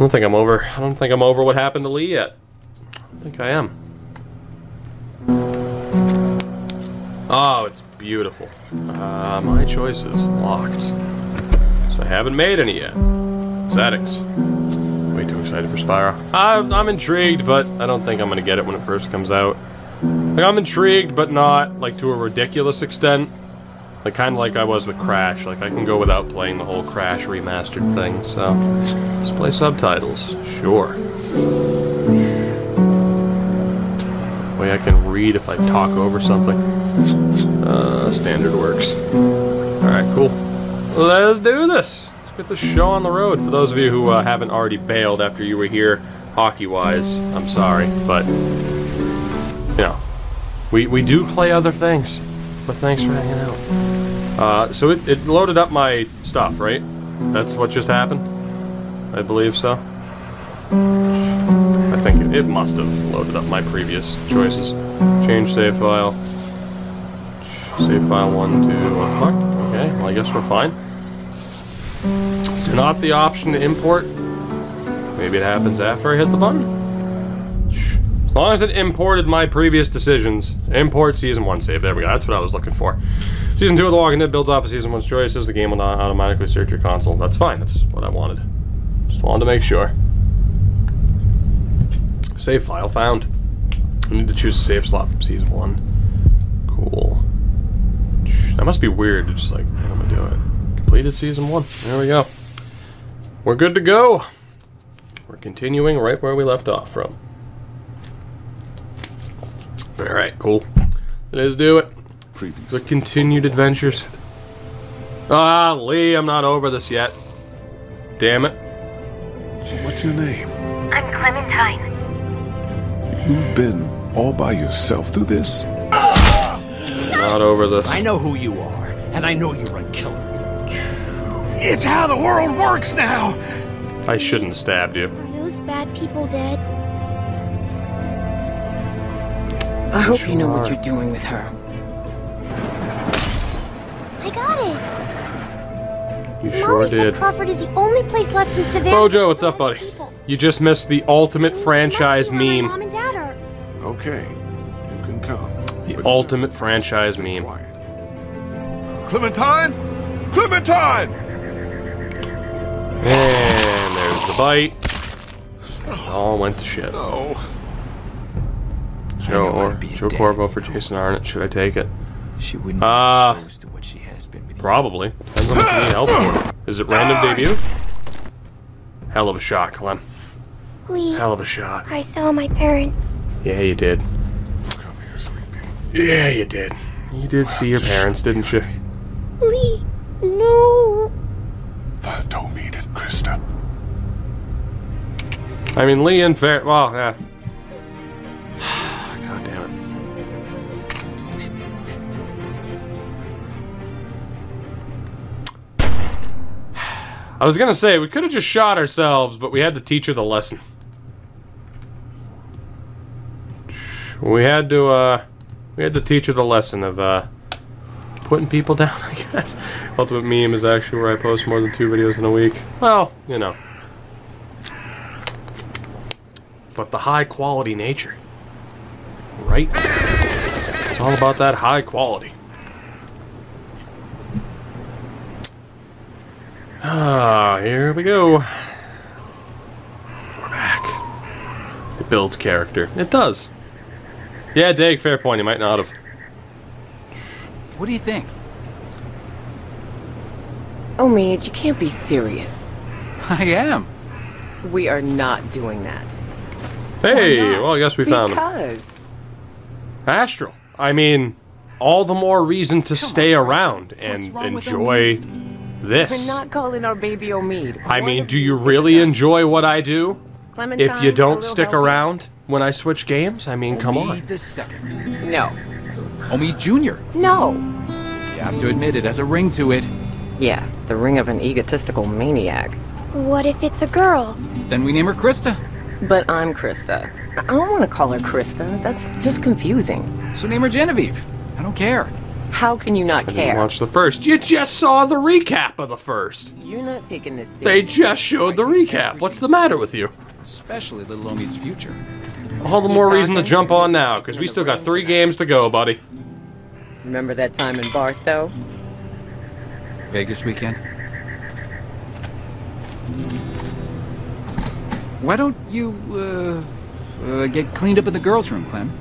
don't think I'm over. I don't think I'm over what happened to Lee yet. I don't think I am. Oh, it's beautiful. My choice is locked. So I haven't made any yet. Settings. Way too excited for Spyro. I'm intrigued, but I don't think I'm gonna get it when it first comes out. Like, I'm intrigued, but not, like, to a ridiculous extent. Like, kind of like I was with Crash. Like, I can go without playing the whole Crash remastered thing, so... Let's play subtitles. Sure. That way I can read if I talk over something. Standard works. Alright, cool. Let's do this! Let's get the show on the road. For those of you who haven't already bailed after you were here, hockey-wise, I'm sorry, but... You know, we do play other things, but thanks for hanging out. So it loaded up my stuff, right? That's what just happened? I believe so. I think it must have loaded up my previous choices. Change save file. Save file 1, 2, what the fuck? Okay, well I guess we're fine. It's not the option to import. Maybe it happens after I hit the button? As long as it imported my previous decisions. Import Season 1 save, there we go, that's what I was looking for. Season 2 of The Walking Dead builds off of Season 1's choices, the game will not automatically search your console. That's fine, that's what I wanted. Just wanted to make sure. Save file found. I need to choose a save slot from Season 1. Cool. That must be weird, it's just like, how am I doing it? Completed Season 1, there we go. We're good to go. We're continuing right where we left off from. Alright, cool. Let's do it. The continued adventures. Ah, Lee, I'm not over this yet. Damn it. What's your name? I'm Clementine. You've been all by yourself through this? Not over this. I know who you are, and I know you're a killer. It's how the world works now! I shouldn't have stabbed you. Are those bad people dead? I hope you know what you're doing with her. I got it! You sure did. Crawford is the only place left in Savannah. Bojo, what's up, buddy? You just missed the ultimate franchise meme. Mom and Dad are... Okay, you can come. The ultimate franchise meme. Clementine? Clementine! And there's the bite. It all went to shit. Oh. Joe Corvo for Jason Arnott. Should I take it? She wouldn't be exposed to what she has been with you. Probably. Depends on what you need help for. Is it random debut? Hell of a shot, Clem. Lee. Hell of a shot. I saw my parents. Yeah, you did. Come here, sleepy. Yeah, you did. You did see your parents, didn't you? Lee, no. Father told me that Krista. I mean, Lee and Fair. Well, yeah. I was gonna say, we could have just shot ourselves, but we had to teach her the lesson. We had to teach her the lesson of, putting people down, I guess. Ultimate meme is actually where I post more than 2 videos in a week. Well, you know. But the high quality nature. Right? It's all about that high quality. Ah, here we go. We're back. It builds character. It does. Yeah, Dag, fair point. He might not have. What do you think? Oh, Omid, you can't be serious. I am. We are not doing that. Hey, well, I guess we found him. Because. Astral. I mean, all the more reason to stay around and enjoy... This. We're not calling our baby Omid. I mean, do you really enjoy what I do? Clementine, if you don't stick around when I switch games? I mean, come on. Omid the second. No. Omid Jr. No. You have to admit it has a ring to it. Yeah, the ring of an egotistical maniac. What if it's a girl? Then we name her Krista. But I'm Krista. I don't want to call her Krista. That's just confusing. So name her Genevieve. I don't care. How can you not care? I didn't watch the first. You just saw the recap of the first. You're not taking this seriously. They just showed the recap. What's the matter with you? Especially little Omid's future. All the more reason to jump on now, because we still got 3 games to go, buddy. Remember that time in Barstow? Vegas weekend. Why don't you get cleaned up in the girls' room, Clem?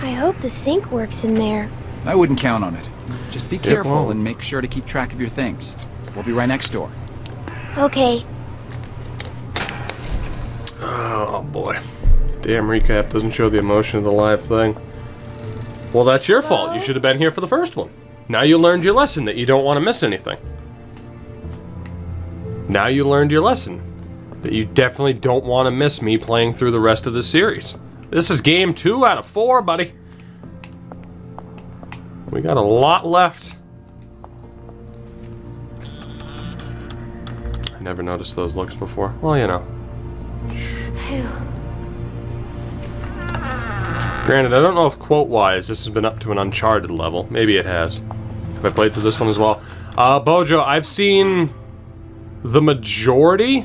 I hope the sink works in there. I wouldn't count on it. Just be careful and make sure to keep track of your things. We'll be right next door. Okay. Oh, boy. Damn recap doesn't show the emotion of the live thing. Well, that's your fault. You should have been here for the first one. Now you learned your lesson that you don't want to miss anything. Now you learned your lesson that you definitely don't want to miss me playing through the rest of the series. This is game 2 out of 4, buddy. We got a lot left. I never noticed those looks before. Well, you know. Granted, I don't know if quote-wise this has been up to an Uncharted level. Maybe it has. Have I played through this one as well? Bojo, I've seen the majority,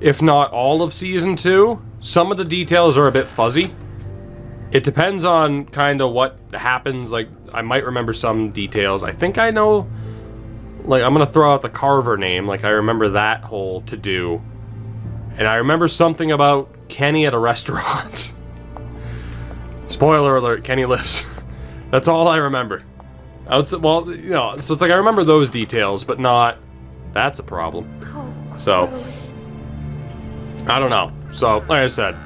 if not all, of Season 2. Some of the details are a bit fuzzy. It depends on kind of what happens. Like, I might remember some details. I think I know... Like, I'm going to throw out the Carver name. Like, I remember that whole to-do. And I remember something about Kenny at a restaurant. Spoiler alert, Kenny lives. That's all I remember. Well, you know, so it's like I remember those details, but not... That's a problem. Oh, so, gross. I don't know. So, like I said,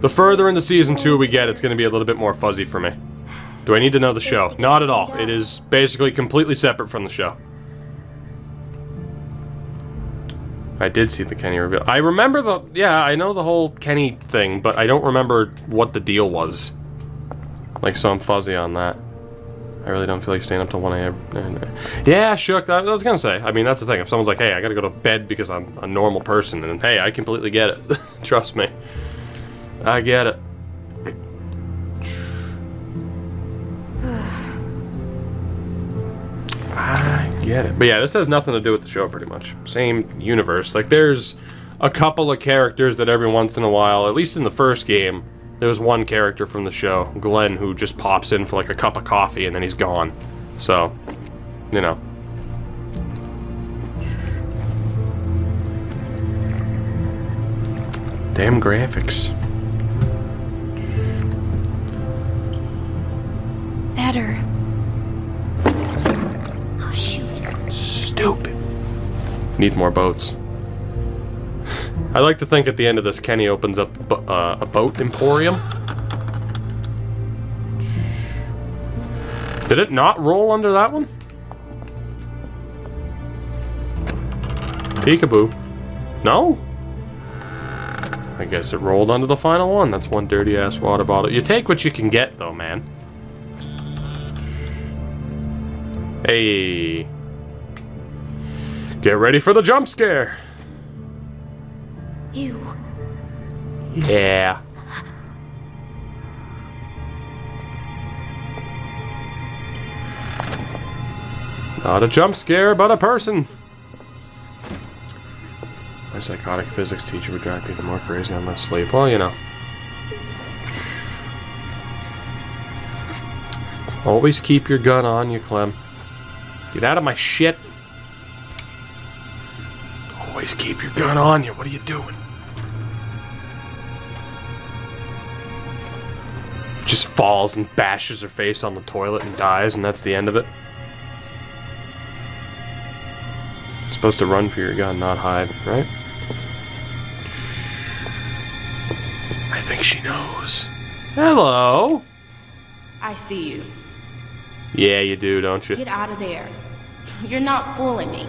the further into Season 2 we get, it's going to be a little bit more fuzzy for me. Do I need to know the show? Not at all. It is basically completely separate from the show. I did see the Kenny reveal. I remember the... Yeah, I know the whole Kenny thing, but I don't remember what the deal was. Like, so I'm fuzzy on that. I really don't feel like staying up till 1 a.m. Yeah, shook. I was gonna say. I mean, that's the thing. If someone's like, hey, I gotta go to bed because I'm a normal person, and hey, I completely get it. Trust me. I get it. I get it. But yeah, this has nothing to do with the show, pretty much. Same universe. Like, there's a couple of characters that every once in a while, at least in the first game, there was one character from the show, Glenn, who just pops in for like a cup of coffee and then he's gone. So, you know. Damn graphics. Better. Oh, shoot. Stupid. Need more boats. I like to think at the end of this, Kenny opens up a boat emporium. Did it not roll under that one? Peekaboo. No? I guess it rolled under the final one. That's one dirty-ass water bottle. You take what you can get, though, man. Hey. Get ready for the jump scare. You. Yeah. Not a jump scare, but a person. My psychotic physics teacher would drive me even more crazy on my sleep. Well, you know. Always keep your gun on you, Clem. Get out of my shit. Always keep your gun on you. What are you doing? Just falls and bashes her face on the toilet and dies, and that's the end of it. You're supposed to run for your gun, not hide, right? I think she knows. Hello. I see you. Yeah, you do, don't you? Get out of there. You're not fooling me.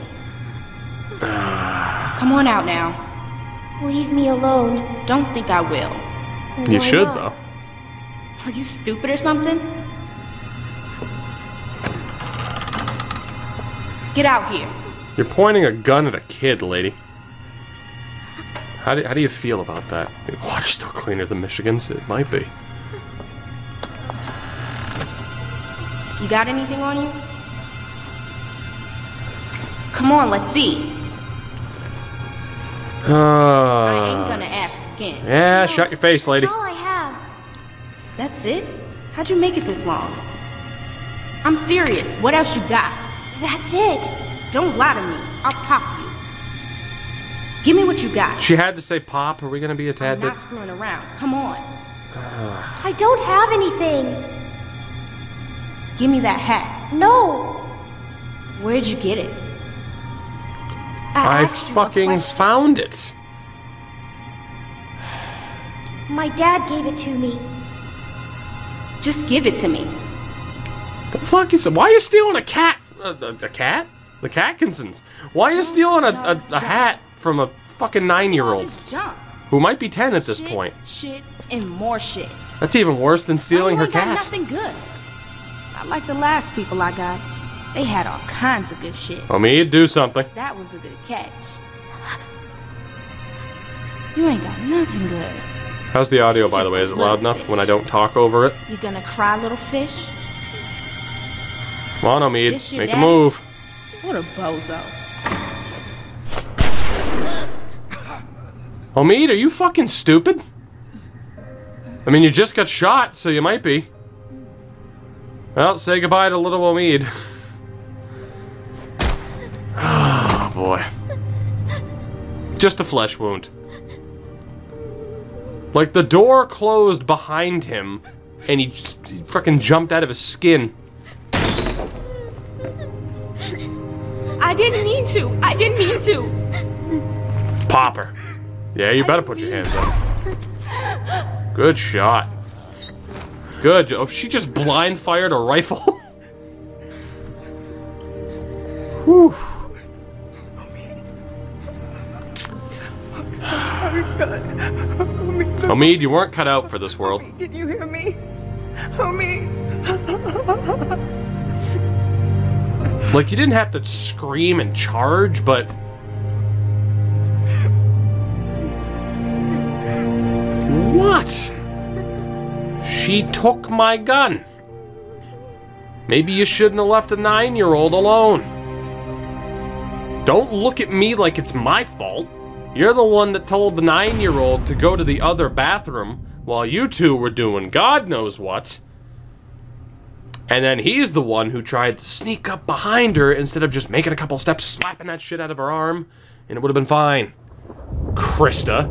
Come on out now. Leave me alone. Don't think I will. You should, though. Are you stupid or something? Get out here. You're pointing a gun at a kid, lady. How do you feel about that? The water's still cleaner than Michigan's. It might be. You got anything on you? Come on, let's see. I ain't gonna ask again. Yeah, shut your face, lady. That's all I have. That's it? How'd you make it this long? I'm serious. What else you got? That's it. Don't lie to me. I'll pop you. Give me what you got. She had to say pop. Are we gonna be a tad bit? I'm not screwing around. Come on. I don't have anything. Give me that hat. No. Where'd you get it? I fucking found it. My dad gave it to me. Just give it to me. The fuck is it? Why are you stealing a cat? A cat? The Catkinsons. Why are you stealing a hat from a fucking 9-year-old who might be 10 at this point? Shit and more shit. That's even worse than stealing her cat. Nothing good. Not like the last people I got. They had all kinds of good shit. Omid, do something. That was a good catch. You ain't got nothing good. How's the audio, by the way? Is it loud enough when I don't talk over it? You gonna cry, little fish? Come on, Omid. Make a move. What a bozo. Omid, are you fucking stupid? I mean, you just got shot, so you might be. Well, say goodbye to little Omid. Oh, boy. Just a flesh wound. Like, the door closed behind him, and he just fucking jumped out of his skin. I didn't mean to. I didn't mean to. Popper. Yeah, you better put your hands up. Good shot. Good. Oh, she just blind fired a rifle. Whew. Omid, you weren't cut out for this world. Omid, did you hear me? Omid. Like, you didn't have to scream and charge, but what? She took my gun. Maybe you shouldn't have left a 9-year-old alone. Don't look at me like it's my fault. You're the one that told the 9-year-old to go to the other bathroom while you two were doing God knows what. And then he's the one who tried to sneak up behind her instead of just making a couple steps, slapping that shit out of her arm, and it would have been fine. Krista.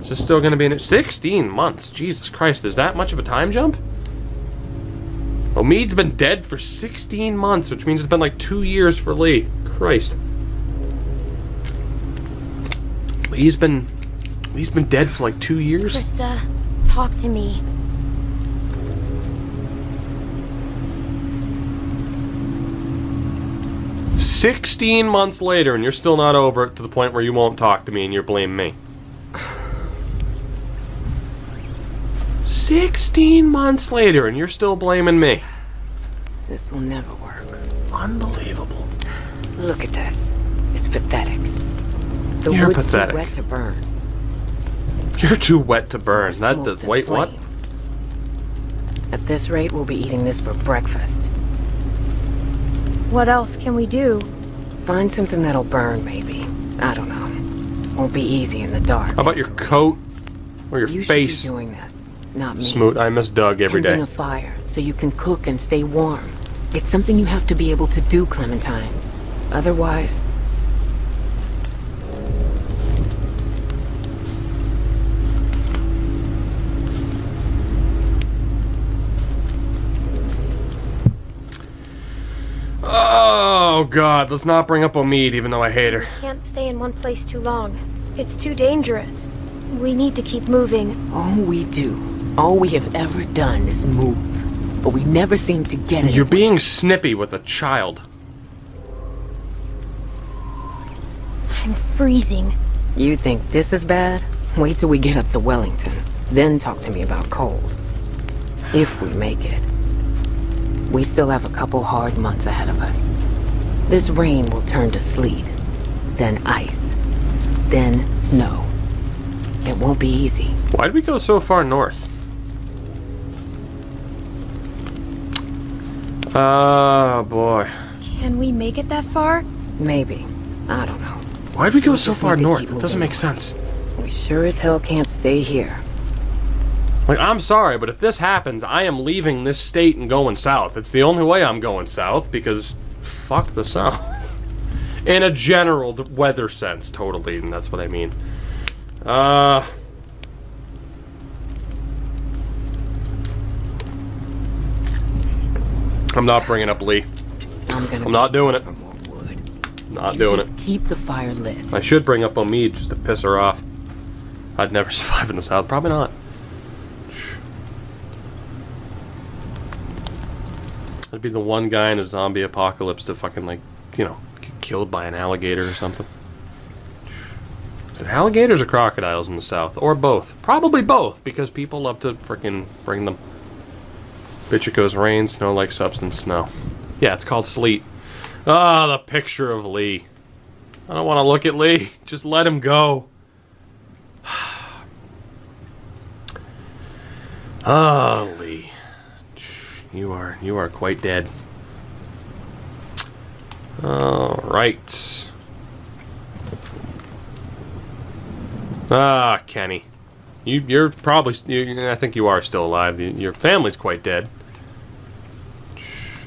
Is this still gonna be in it? 16 months. Jesus Christ, there's that much of a time jump? Omid's been dead for 16 months, which means it's been like 2 years for Lee. Christ. He's been dead for like 2 years. Krista, talk to me. Sixteen months later, and you're still not over it to the point where you won't talk to me and you're blaming me. 16 months later, and you're still blaming me. This will never work. Unbelievable. Look at this. It's pathetic. The You're wood's pathetic. Too wet to burn. You're too wet to burn. Not the wait, flame. What? At this rate, we'll be eating this for breakfast. What else can we do? Find something that'll burn, maybe. I don't know. Won't be easy in the dark. How about your coat or your face? You should be doing this, not me. Smoot, I miss Doug every day. A fire so you can cook and stay warm. It's something you have to be able to do, Clementine. Otherwise. Oh God, let's not bring up Omid, even though I hate her. We can't stay in one place too long. It's too dangerous. We need to keep moving. All we do, all we have ever done is move. But we never seem to get it. You're being snippy with a child. I'm freezing. You think this is bad? Wait till we get up to Wellington. Then talk to me about cold. If we make it. We still have a couple hard months ahead of us. This rain will turn to sleet, then ice, then snow. It won't be easy. Why'd we go so far north? Oh, boy. Can we make it that far? Maybe. I don't know. Why'd we go so far north? It doesn't make sense. We sure as hell can't stay here. Like, I'm sorry, but if this happens, I am leaving this state and going south. It's the only way I'm going south, because fuck the South. In a general weather sense, totally, and that's what I mean. I'm not bringing up Lee. I'm not doing it. Not doing it. Keep the fire lit. I should bring up Omid just to piss her off. I'd never survive in the South. Probably not. I'd be the one guy in a zombie apocalypse to fucking, like, you know, get killed by an alligator or something. Is it alligators or crocodiles in the South? Or both? Probably both, because people love to freaking bring them. Bitch, it goes rain, snow like substance, snow. Yeah, it's called sleet. Ah, the picture of Lee. I don't want to look at Lee. Just let him go. Ah, Lee. You are quite dead. All right. Ah, Kenny, you're probably. I think you are still alive. Your family's quite dead.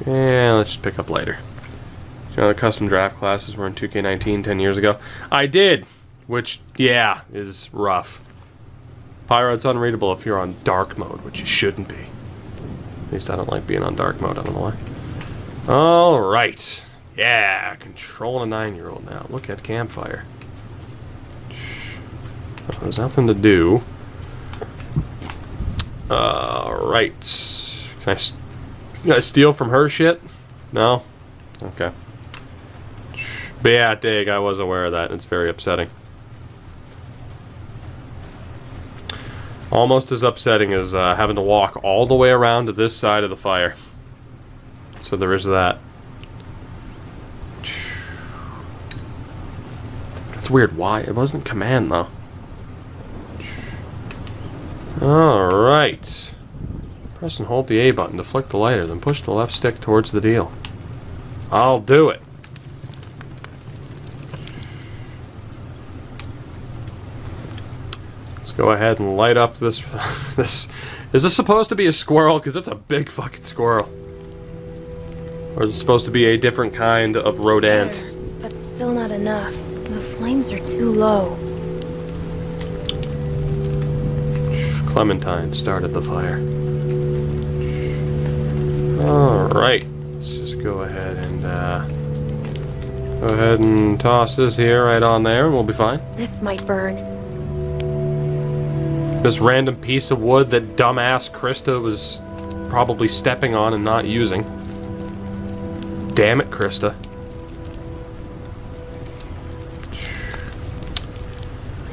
Yeah, let's just pick up later. You know, the custom draft classes were in 2K19 10 years ago. I did, which yeah is rough. Pyro's unreadable if you're on dark mode, which you shouldn't be. At least I don't like being on dark mode, I don't know why. Alright. Yeah, controlling a 9-year-old now. Look at campfire. Well, there's nothing to do. Alright. Can I steal from her shit? No? Okay. But yeah, dig, I was aware of that. It's very upsetting. Almost as upsetting as having to walk all the way around to this side of the fire. So there is that. That's weird. Why? It wasn't command, though. Alright. Press and hold the A button to flick the lighter, then push the left stick towards the deal. I'll do it. Go ahead and light up this. Is this supposed to be a squirrel? Because it's a big fucking squirrel. Or is it supposed to be a different kind of rodent? But still not enough. The flames are too low. Clementine started the fire. Alright. Let's just go ahead and toss this here right on there and we'll be fine. This might burn. This random piece of wood that dumbass Krista was probably stepping on and not using. Damn it, Krista.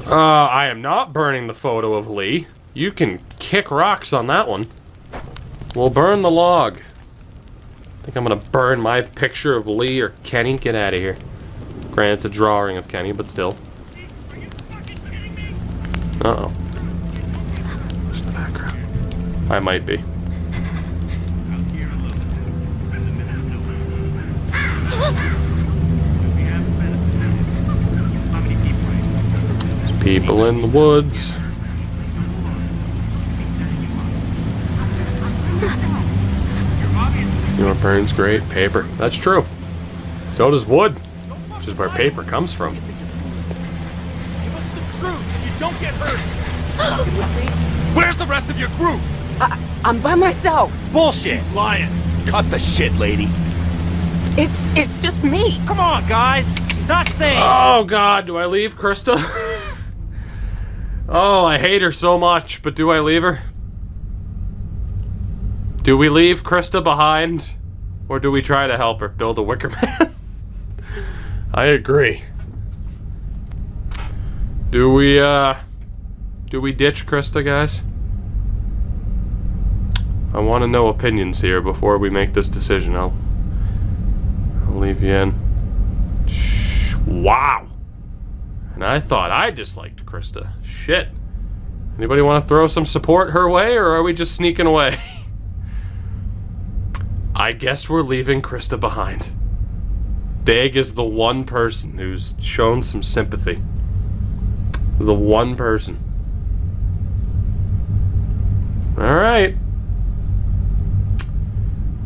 I am not burning the photo of Lee. You can kick rocks on that one. We'll burn the log. I think I'm gonna burn my picture of Lee or Kenny. Get out of here. Granted, it's a drawing of Kenny, but still. Uh-oh. I might be. There's people in the woods. You know what burns great? Paper. That's true. So does wood. Which is where paper comes from. Give us the truth. You don't get hurt. Where's the rest of your group? I'm by myself. Bullshit. He's lying. Cut the shit, lady. It's just me. Come on, guys. She's not saying. Oh God, do I leave Krista? Oh, I hate her so much, but do I leave her? Do we leave Krista behind, or do we try to help her build a wicker man? I agree. Do we ditch Krista, guys? I want to know opinions here before we make this decision. I'll leave you in. Wow. And I thought I disliked Krista. Shit. Anybody want to throw some support her way, or are we just sneaking away? I guess we're leaving Krista behind. Dag is the one person who's shown some sympathy. The one person. Alright.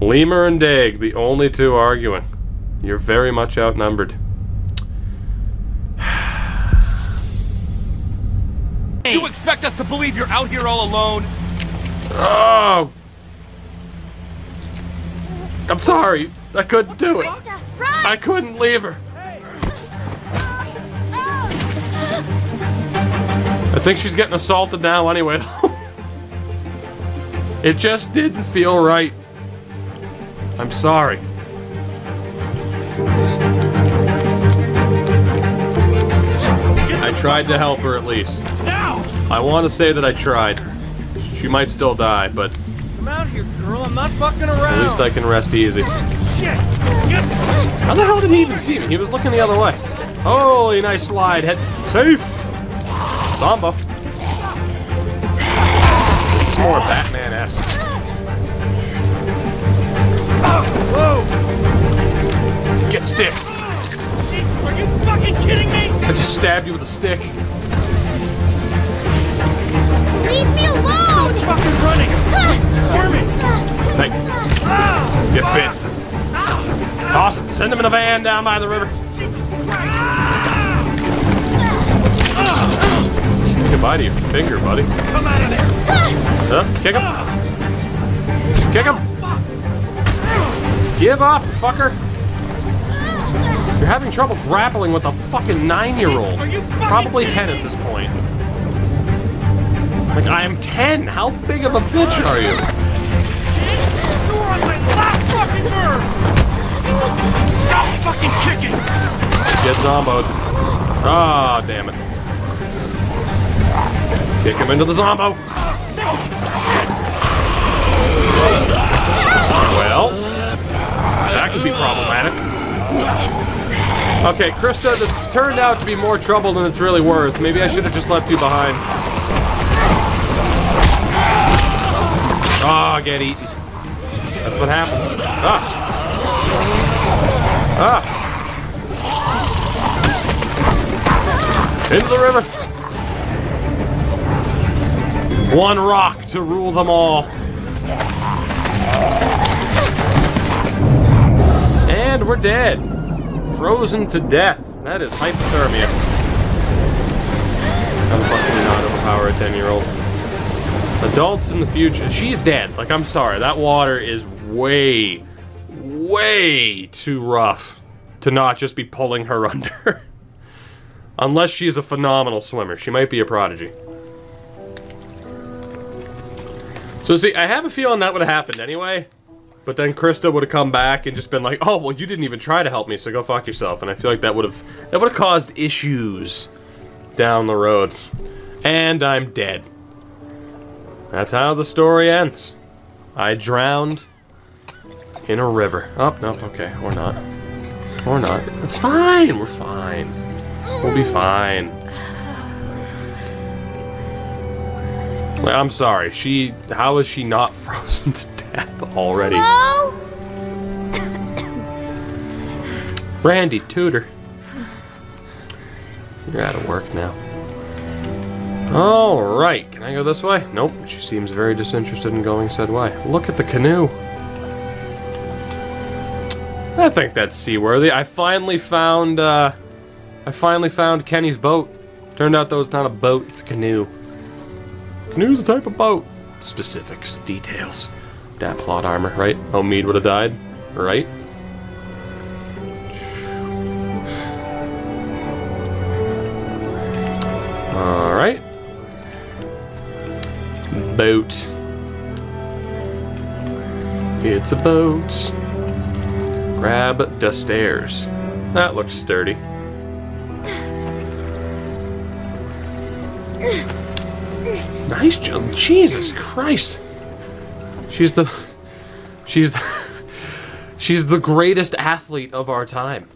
Lemur and Dag, the only two arguing. You're very much outnumbered. You expect us to believe you're out here all alone? Oh! I'm sorry. I couldn't do it. I couldn't leave her. I think she's getting assaulted now anyway. It just didn't feel right. I'm sorry. I tried to help her at least. I want to say that I tried. She might still die, but... I'm out here, girl. I'm not fucking around. At least I can rest easy. Shit. How the hell did he even see me? He was looking the other way. Holy nice slide. Head safe. Zombo. This is more Batman-esque. Oh, whoa. Get sticked. Jesus, are you fucking kidding me? I just stabbed you with a stick. Leave me alone! Stop fucking running! Armin! Hey. Get bit. Toss him. Send him in a van down by the river. Jesus Christ! Say goodbye to your finger, buddy. Come out of there! Huh? Kick him! Kick him! Give up, fucker! You're having trouble grappling with a fucking 9-year-old. Probably 10 at this point. Like, I am 10! How big of a bitch are you? You were on my last fucking nerve! Stop fucking kicking! Get zomboed. Ah, oh, damn it. Kick him into the zombo! Well, that could be problematic. Okay, Krista, this has turned out to be more trouble than it's really worth. Maybe I should have just left you behind. Ah, oh, get eaten. That's what happens. Ah. Ah. Into the river. One rock to rule them all. And we're dead. Frozen to death. That is hypothermia. I'm fucking not overpower a 10-year-old. Adults in the future. She's dead. Like, I'm sorry. That water is way, way too rough to not just be pulling her under. Unless she's a phenomenal swimmer. She might be a prodigy. So, see, I have a feeling that would have happened anyway. But then Krista would have come back and just been like, oh, well, you didn't even try to help me, so go fuck yourself. And I feel like that would have caused issues down the road. And I'm dead. That's how the story ends. I drowned in a river. Oh, no, okay, or not. Or not. It's fine, we're fine. We'll be fine. I'm sorry, how is she not frozen to death already? No. Randy, tutor. You're out of work now. Alright, can I go this way? Nope, she seems very disinterested in going said way. Look at the canoe. I think that's seaworthy. I finally found Kenny's boat. Turned out though it's not a boat, it's a canoe. Canoe's a type of boat. Specifics, details. Dat plot armor, right? Omid would have died, right? Alright. Boat. It's a boat. Grab the stairs. That looks sturdy. Nice job. Jesus Christ. She's the greatest athlete of our time.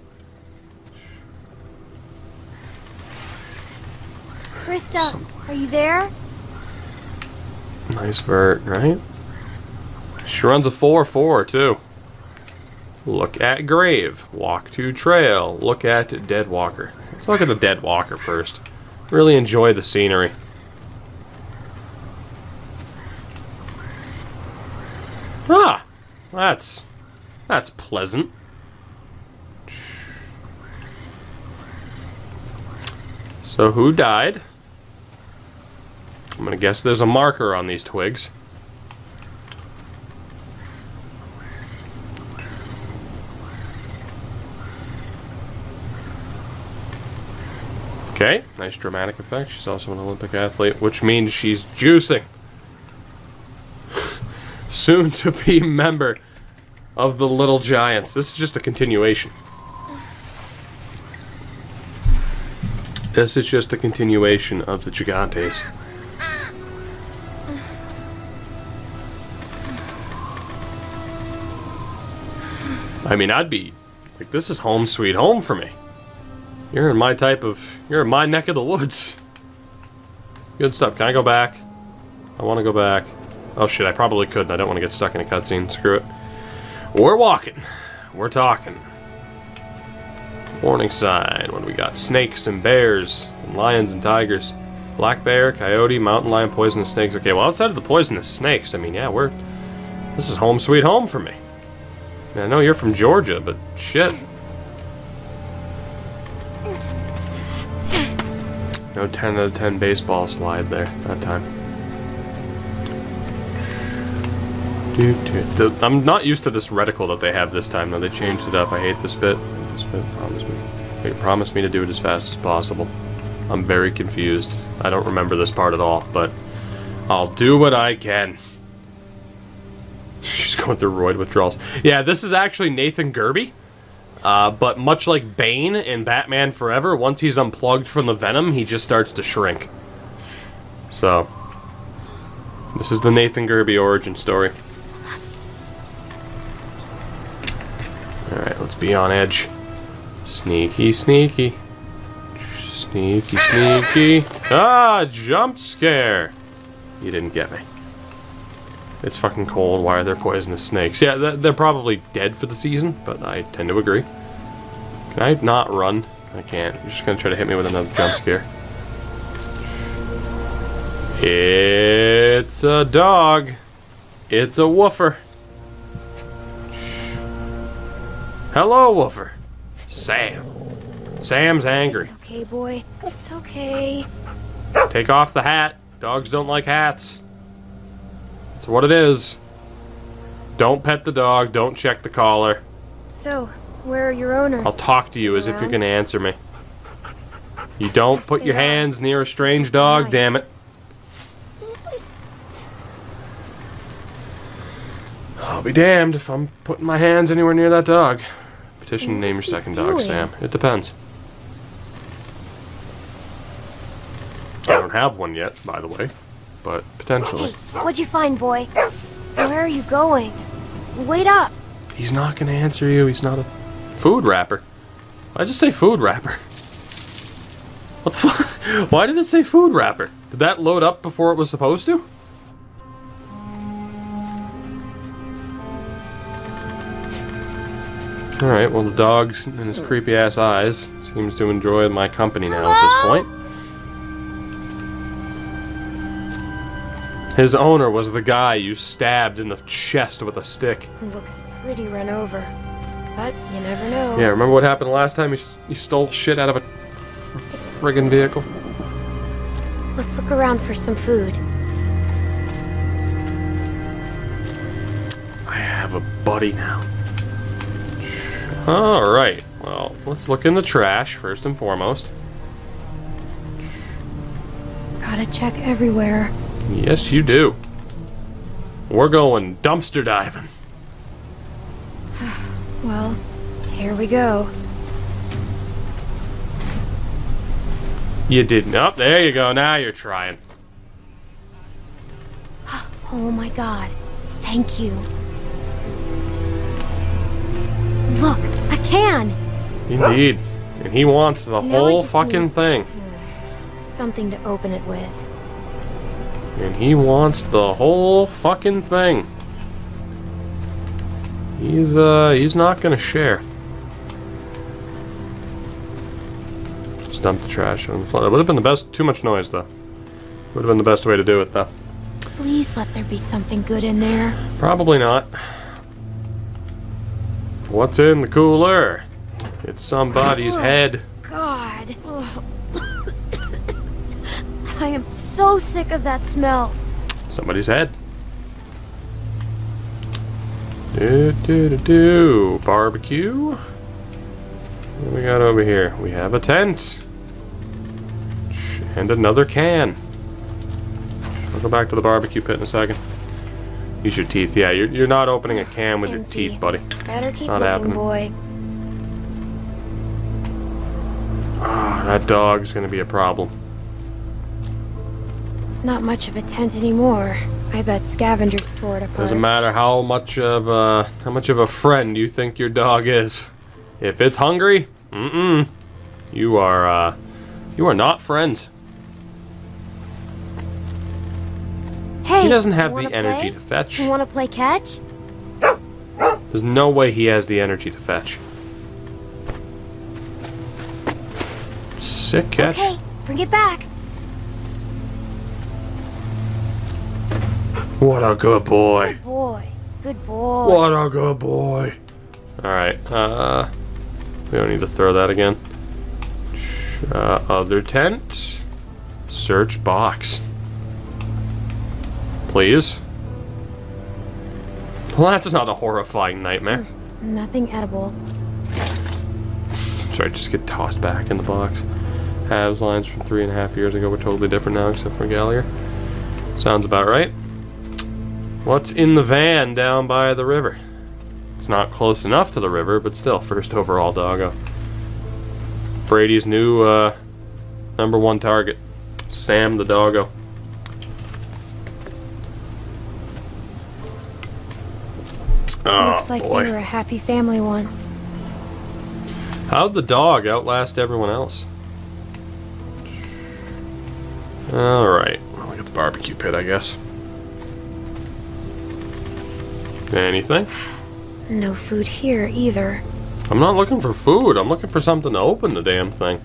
Krista, are you there? Nice vert, right? She runs a 4-4, too. Look at grave. Walk to trail. Look at dead walker. Let's look at the dead walker first. Really enjoy the scenery. Ah, that's pleasant. So who died? I'm gonna guess there's a marker on these twigs. Okay, nice dramatic effect. She's also an Olympic athlete, which means she's juicing. Soon to be member of the Little Giants. This is just a continuation. This is just a continuation of the Gigantes. I mean, I'd be like, this is home sweet home for me. You're in my type of, you're in my neck of the woods. Good stuff. Can I go back? I want to go back. Oh shit, I probably couldn't. I don't want to get stuck in a cutscene. Screw it. We're walking. We're talking. Warning sign. What do we got? Snakes and bears and lions and tigers. Black bear, coyote, mountain lion, poisonous snakes. Okay, well outside of the poisonous snakes, I mean, yeah, we're... This is home sweet home for me. I know you're from Georgia, but shit. No 10 out of 10 baseball slide there that time. I'm not used to this reticle that they have this time, though. They changed it up. I hate this bit. This bit, promise me. Wait, promise me to do it as fast as possible. I'm very confused. I don't remember this part at all, but I'll do what I can. She's going through roid withdrawals. Yeah, this is actually Nathan Gerby. But much like Bane in Batman Forever, once he's unplugged from the venom, he just starts to shrink. So, this is the Nathan Gerby origin story. Alright, let's be on edge. Sneaky, sneaky. Sneaky, sneaky. Ah, jump scare! You didn't get me. It's fucking cold. Why are there poisonous snakes? Yeah, they're probably dead for the season, but I tend to agree. Can I not run? I can't. You're just gonna try to hit me with another jump scare. It's a dog. It's a woofer. Hello, woofer. Sam. Sam's angry. It's okay, boy. It's okay. Take off the hat. Dogs don't like hats. That's what it is. Don't pet the dog. Don't check the collar. So, where are your owners? I'll talk to you as if you're going to answer me. You don't put your hands near a strange dog, nice. Damn it. I'll be damned if I'm putting my hands anywhere near that dog. Petition to name your second dog, Sam. It depends. I don't have one yet, by the way. But potentially. Hey, what'd you find, boy? Where are you going? Wait up! He's not gonna answer you. He's not a food wrapper. Why'd it say food wrapper? What the fuck? Why did it say food wrapper? Did that load up before it was supposed to? Alright, well the dog's and his creepy ass eyes seems to enjoy my company now at this point. His owner was the guy you stabbed in the chest with a stick. Looks pretty run over, but you never know. Yeah, remember what happened last time? You stole shit out of a friggin' vehicle. Let's look around for some food. I have a buddy now. Alright, well, let's look in the trash first and foremost. Gotta check everywhere. Yes, you do. We're going dumpster diving. Well, here we go. You didn't. Oh, there you go. Now you're trying. Oh my god. Thank you. Look, a can. Indeed. And he wants the whole fucking thing. Something to open it with. And he wants the whole fucking thing. He's not gonna share. Just dump the trash on the floor. It would have been the best. Too much noise though. Would have been the best way to do it though. Please let there be something good in there. Probably not. What's in the cooler? It's somebody's head. God. I am so sick of that smell. Somebody's head. Barbecue. What do we got over here? We have a tent. And another can. I'll go back to the barbecue pit in a second. Use your teeth. Yeah, you're not opening a can with empty. Your teeth, buddy. Better keep not looking, happening. Boy. Oh, that dog's gonna be a problem. It's not much of a tent anymore. I bet scavengers tore it apart. Doesn't matter how much of a friend you think your dog is. If it's hungry, you are not friends. Hey, he doesn't have the energy to fetch. You want to play catch? There's no way he has the energy to fetch. Sick catch. Okay, bring it back. What a good boy. Good boy. Good boy. What a good boy. Alright, we don't need to throw that again. Other tent. Search box. Please. Well, that's not a horrifying nightmare. Nothing edible. Sorry, just get tossed back in the box. Halves lines from 3.5 years ago were totally different now, except for Gallagher. Sounds about right. What's in the van down by the river? It's not close enough to the river, but still, first overall doggo. Brady's new #1 target, Sam the doggo. Oh, looks like boy. They were a happy family once. How'd the dog outlast everyone else? Alright, we'll get the barbecue pit, I guess. Anything? No food here either. I'm not looking for food. I'm looking for something to open the damn thing.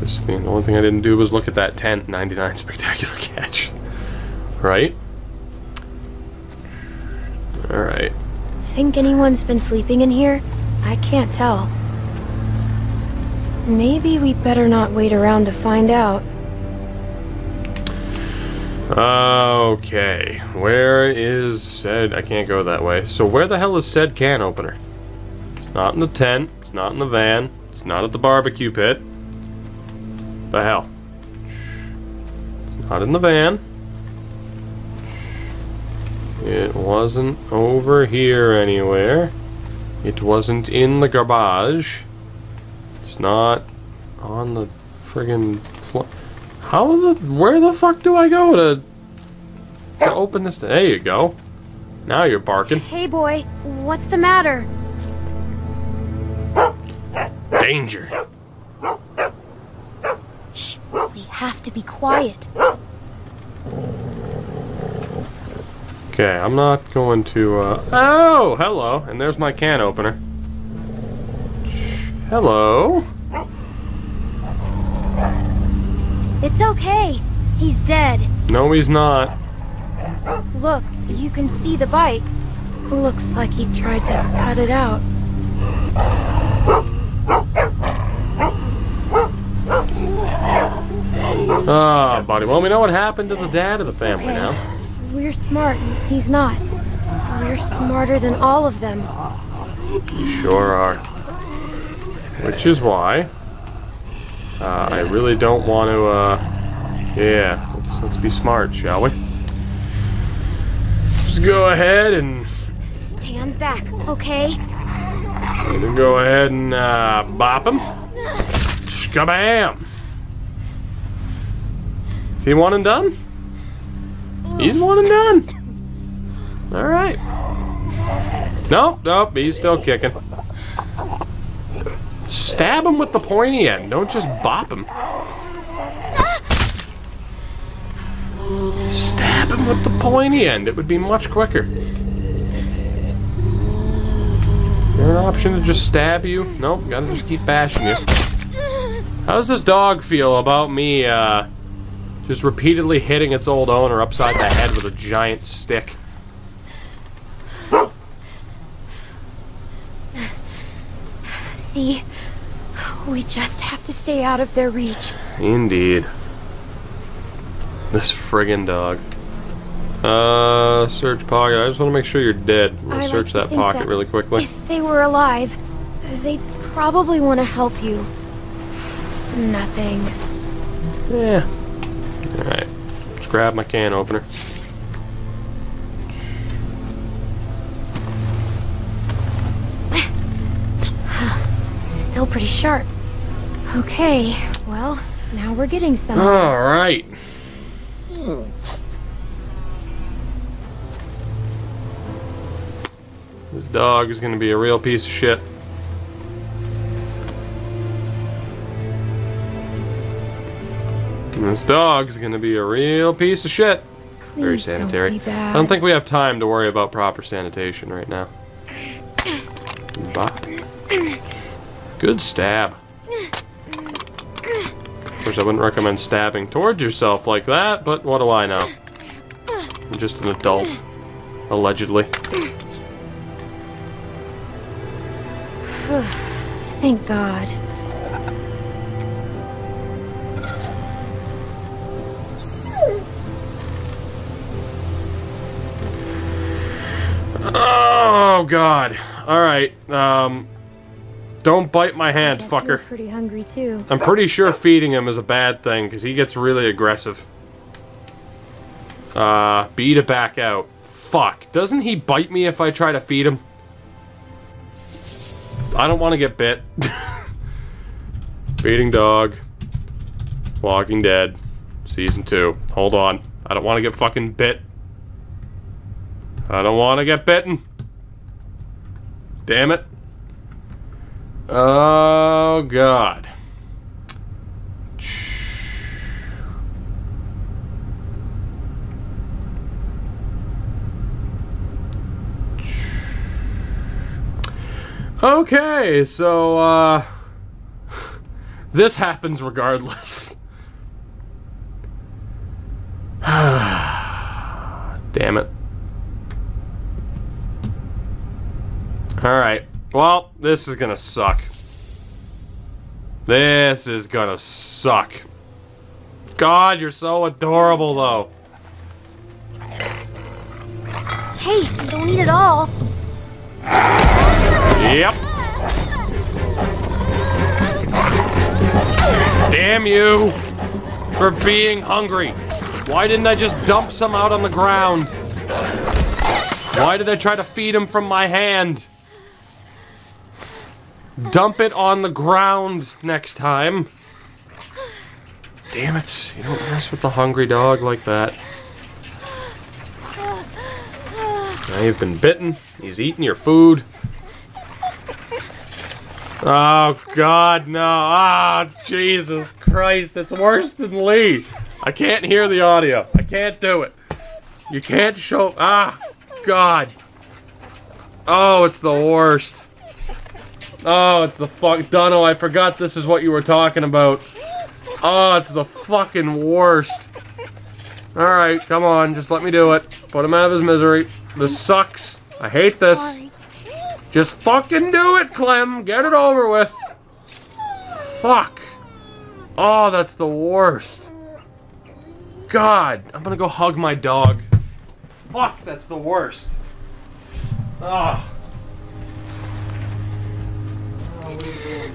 Guess the only thing I didn't do was look at that tent. 99 spectacular catch. Right? Alright. Think anyone's been sleeping in here? I can't tell. Maybe we better not wait around to find out. Okay. Where is said... I can't go that way. So where the hell is said can opener? It's not in the tent. It's not in the van. It's not at the barbecue pit. The hell? It's not in the van. It wasn't over here anywhere. It wasn't in the garbage. It's not on the friggin' floor. Where the fuck do I go to open this? There you go. Now you're barking. Hey boy, what's the matter? Danger. Shh, we have to be quiet. Okay, I'm not going to, oh, hello, and there's my can opener. Hello. It's okay. He's dead. No, he's not. Look, you can see the bite. Looks like he tried to cut it out. Ah, buddy. Well, we know what happened to the dad of the family now. We're smart. He's not. We're smarter than all of them. You sure are. Which is why... I really don't want to, yeah, let's be smart, shall we? Just go ahead and... Stand back, okay? And go ahead and, bop him. Shkabam! Is he one and done? He's one and done! Alright. Nope, he's still kicking. Stab him with the pointy end. Don't just bop him. Stab him with the pointy end. It would be much quicker. there an option to just stab you? Nope, gotta just keep bashing you. How does this dog feel about me, just repeatedly hitting its old owner upside the head with a giant stick? See, we just have to stay out of their reach. Indeed. This friggin' dog. Search pocket. I just want to make sure you're dead. I'm gonna search that pocket really quickly. If they were alive, they'd probably want to help you. Nothing. Yeah. Alright. Let's grab my can opener. Still pretty sharp. Okay, well, now we're getting some. Alright. This dog is going to be a real piece of shit. This dog is going to be a real piece of shit. Please. Very sanitary. Don't be bad. I don't think we have time to worry about proper sanitation right now. Good stab. Of course, I wouldn't recommend stabbing towards yourself like that, but what do I know? I'm just an adult, allegedly. Thank God. Oh God! All right. Don't bite my hand, fucker. Pretty hungry too. I'm pretty sure feeding him is a bad thing because he gets really aggressive. B to back out. Fuck! Doesn't he bite me if I try to feed him? I don't want to get bit. Feeding dog. Walking Dead. Season 2. Hold on. I don't want to get fucking bit. I don't want to get bitten. Damn it. Oh, God. Okay, so, this happens regardless. Damn it. Alright, well, this is gonna suck. This is gonna suck. God, you're so adorable, though. Hey, you don't eat it all. Yep. Damn you for being hungry. Why didn't I just dump some out on the ground? Why did I try to feed him from my hand? Dump it on the ground next time. Damn it, you don't mess with the hungry dog like that. Now you've been bitten. He's eating your food. Oh, God, no. Ah, oh, Jesus Christ. It's worse than Lee. I can't hear the audio. I can't do it. You can't show... Ah, God. Oh, it's the worst. Oh, it's the fuck... Dunno, I forgot this is what you were talking about. Oh, it's the fucking worst. Alright, come on. Just let me do it. Put him out of his misery. This sucks. I hate this. Just fucking do it, Clem! Get it over with! Fuck! Oh, that's the worst. God! I'm gonna go hug my dog. Fuck, that's the worst. Ugh. Oh, what are you doing?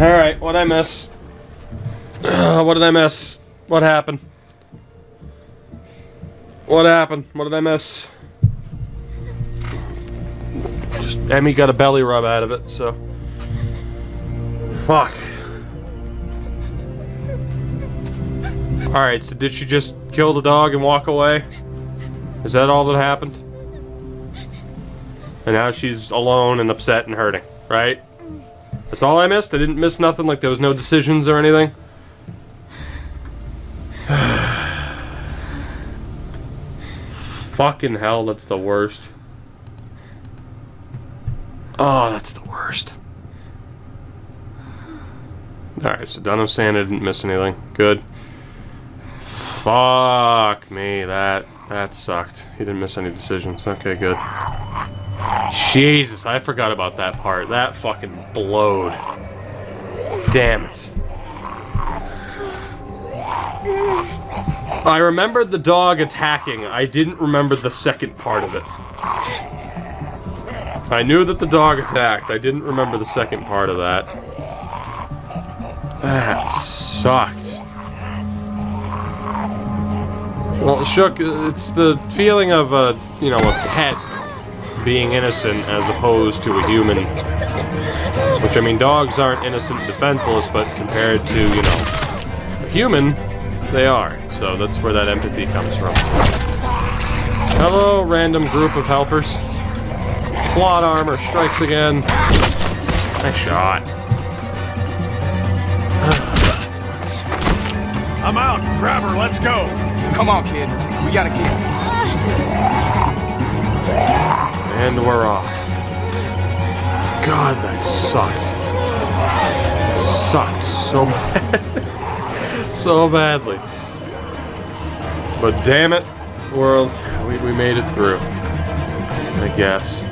Alright, what'd I miss? What did I miss? What happened? What happened? What did I miss? Just Emmy got a belly rub out of it, so. Fuck. Alright, so did she just kill the dog and walk away? Is that all that happened? And now she's alone and upset and hurting, right? That's all I missed? I didn't miss nothing? Like there was no decisions or anything? Fucking hell, that's the worst. Oh, that's the worst. Alright, so Dunham saying I didn't miss anything. Good. Fuck me, that sucked. He didn't miss any decisions. Okay, good. Jesus, I forgot about that part. That fucking blowed. Damn it. I remembered the dog attacking. I didn't remember the second part of it. I knew that the dog attacked. I didn't remember the second part of that. That sucked. Well, Shook, it's the feeling of a, you know, a pet being innocent as opposed to a human. Which, I mean, dogs aren't innocent and defenseless, but compared to, you know, a human, they are. So that's where that empathy comes from. Hello, random group of helpers. Plot armor strikes again. Nice shot. I'm out. Grab her, let's go. Come on, kid. We gotta keep her. And we're off. God, that sucked. It sucked so bad. So badly. But damn it, world, we made it through. I guess.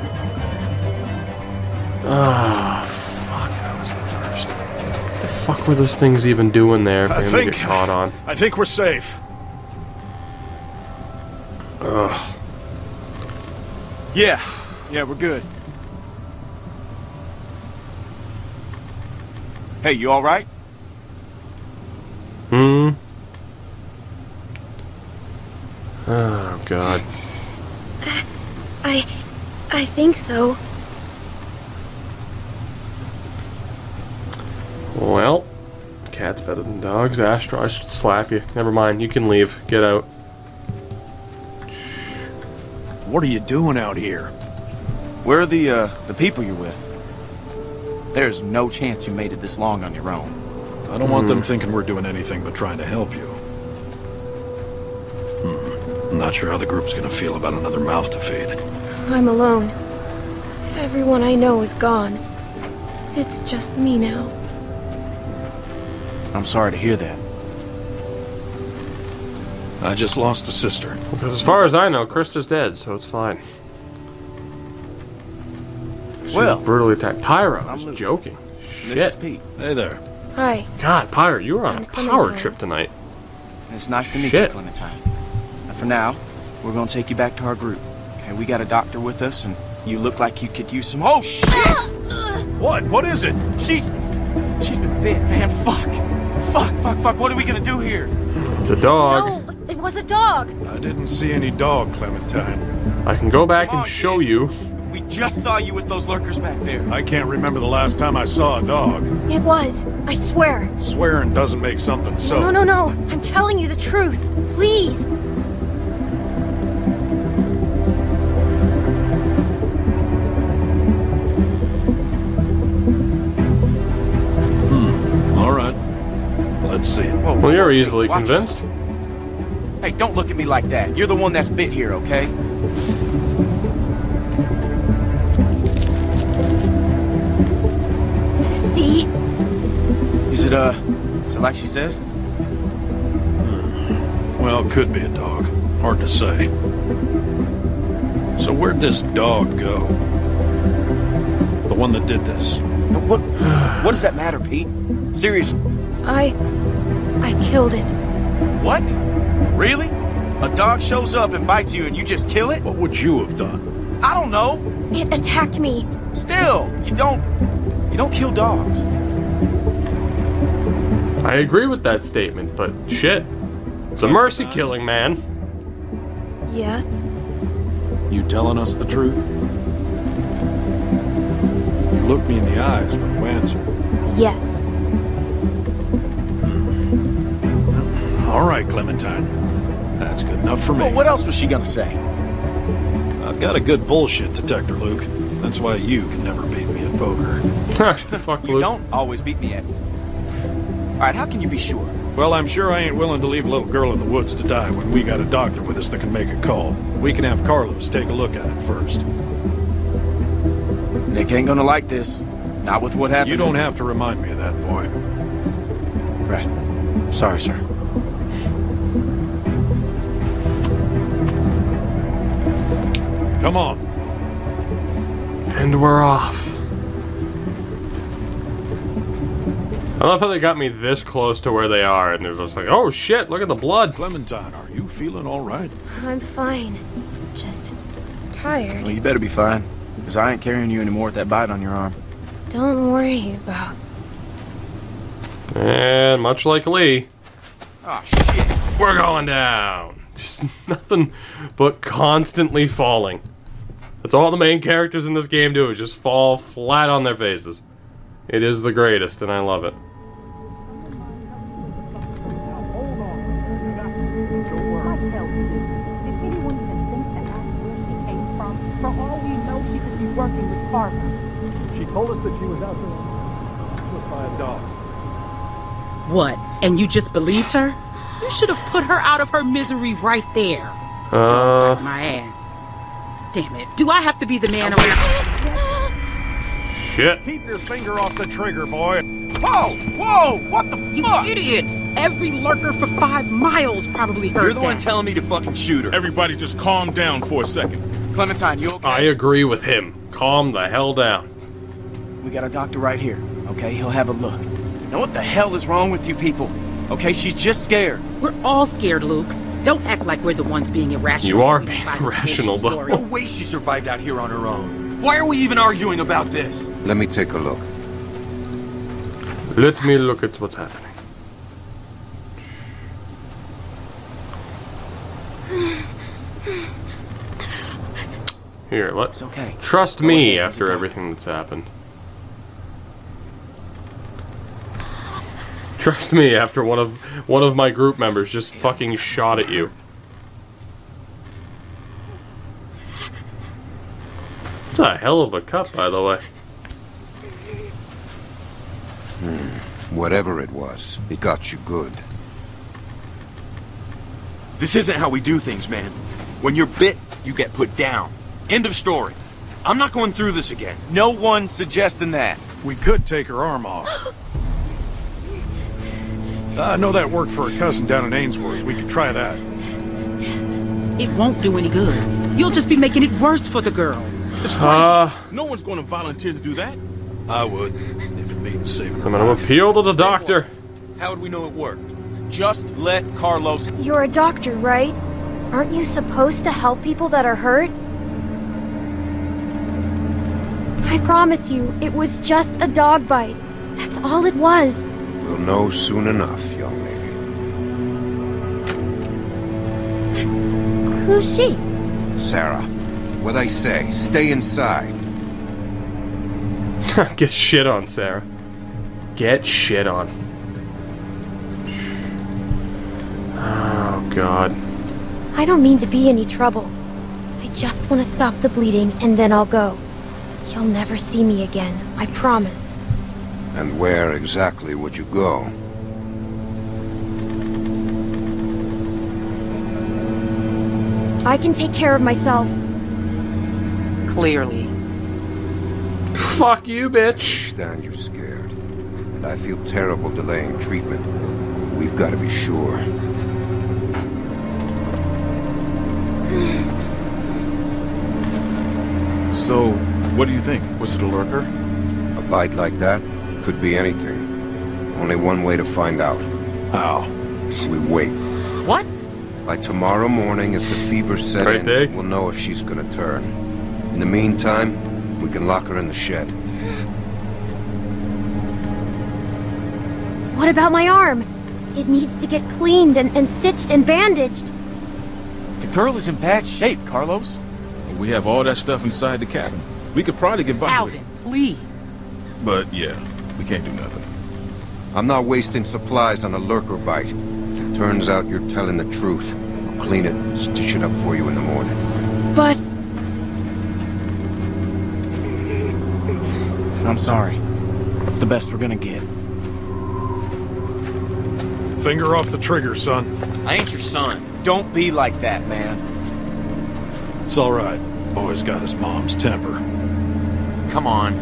Ah, fuck, that was the worst. What the fuck were those things even doing there if they didn't get caught on? I think we're safe. Ugh. Yeah, we're good. Hey, you all right? Hmm. Oh God. I think so. Well, cat's better than dogs. Astro, I should slap you. Never mind. You can leave. Get out. What are you doing out here? Where are the people you're with? There's no chance you made it this long on your own. I don't want them thinking we're doing anything but trying to help you. I'm not sure how the group's gonna feel about another mouth to feed. I'm alone. Everyone I know is gone. It's just me now. I'm sorry to hear that. I just lost a sister. Because as far as I know, Krista's dead, so it's fine. She was brutally attacked. Pyro, I was joking. Shit. This is Pete. Hey there. Hi. God, Pyro, you were on a power trip tonight. It's nice to meet you, Clementine. And for now, we're gonna take you back to our group. Okay, we got a doctor with us, and you look like you could use some. Oh shit! What? What is it? She's been bit, man. Fuck. What are we gonna do here? It's a dog. No. It was a dog. I didn't see any dog, Clementine. I can go back and show you. We just saw you with those lurkers back there. I can't remember the last time I saw a dog. It was. I swear. Swearing doesn't make something so. No. I'm telling you the truth. Please. All right. Let's see. Well, you're easily convinced. Hey, don't look at me like that. You're the one that's bit here, okay? See? Is it like she says? Well, could be a dog. Hard to say. So where'd this dog go? The one that did this. What does that matter, Pete? Seriously. I killed it. What? Really? A dog shows up and bites you and you just kill it? What would you have done? I don't know. It attacked me. Still, you don't kill dogs. I agree with that statement, but shit. It's a mercy killing, man. Yes? You telling us the truth? You looked me in the eyes when you answered. Yes. All right, Clementine. That's good enough for me. Well, what else was she gonna say? I've got a good bullshit detector, Luke. That's why you can never beat me at poker. Fuck, Luke. You don't always beat me at... All right, how can you be sure? Well, I'm sure I ain't willing to leave a little girl in the woods to die when we got a doctor with us that can make a call. We can have Carlos take a look at it first. Nick ain't gonna like this. Not with what happened. You don't have to remind me of that, boy. Right. Sorry, sir. Come on. And we're off. I love how they got me this close to where they are, and they're just like, oh shit, look at the blood. Clementine, are you feeling all right? I'm fine. Just tired. Well, you better be fine, because I ain't carrying you anymore with that bite on your arm. Don't worry about... And much like Lee... Oh shit. We're going down. Just nothing but constantly falling. That's all the main characters in this game do, is just fall flat on their faces. It is the greatest, and I love it. Working with Carver. She told us that she was out there by a dog. What? And you just believed her? You should have put her out of her misery right there. Don't bite my ass. Damn it. Do I have to be the man around? Shit. Keep your finger off the trigger, boy. Whoa! Whoa! What the fuck? You idiot! Every lurker for 5 miles probably heard that. You're the one telling me to fucking shoot her. Everybody just calm down for a second. Clementine, you okay? I agree with him. Calm the hell down. We got a doctor right here, okay? He'll have a look. Now what the hell is wrong with you people? Okay, she's just scared. We're all scared, Luke. Don't act like we're the ones being irrational. You are being irrational, though. No way she survived out here on her own. Why are we even arguing about this? Let me take a look. Let me look at what's happening. Here, let's trust me after everything that's happened. Trust me after one of my group members just fucking shot at you. It's a hell of a cut, by the way. Whatever it was, it got you good. This isn't how we do things, man. When you're bit, you get put down. End of story. I'm not going through this again. No one's suggesting that. We could take her arm off. I know that worked for her cousin down in Ainsworth. We could try that. It won't do any good. You'll just be making it worse for the girl. It's crazy. No one's going to volunteer to do that. I would, if it means saving her. I'm going to appeal to the doctor. How would we know it worked? Just let Carlos... You're a doctor, right? Aren't you supposed to help people that are hurt? I promise you, it was just a dog bite. That's all it was. We'll know soon enough, young lady. Who's she? Sarah. What I say, stay inside. Get shit on, Sarah. Get shit on. Oh, God. I don't mean to be any trouble. I just want to stop the bleeding, and then I'll go. You'll never see me again, I promise. And where exactly would you go? I can take care of myself. Clearly. Fuck you, bitch. I understand you're scared. And I feel terrible delaying treatment. We've got to be sure. So... what do you think? Was it a lurker? A bite like that? Could be anything. Only one way to find out. How? We wait. What? By tomorrow morning, if the fever set in, we'll know if she's gonna turn. In the meantime, we can lock her in the shed. What about my arm? It needs to get cleaned and stitched and bandaged. The girl is in bad shape, Carlos. We have all that stuff inside the cabin. We could probably get by with it. Alvin, please. But yeah, we can't do nothing. I'm not wasting supplies on a lurker bite. If it turns out you're telling the truth, I'll clean it and stitch it up for you in the morning. But... I'm sorry. It's the best we're gonna get. Finger off the trigger, son. I ain't your son. Don't be like that, man. It's all right. Boy's got his mom's temper. Come on.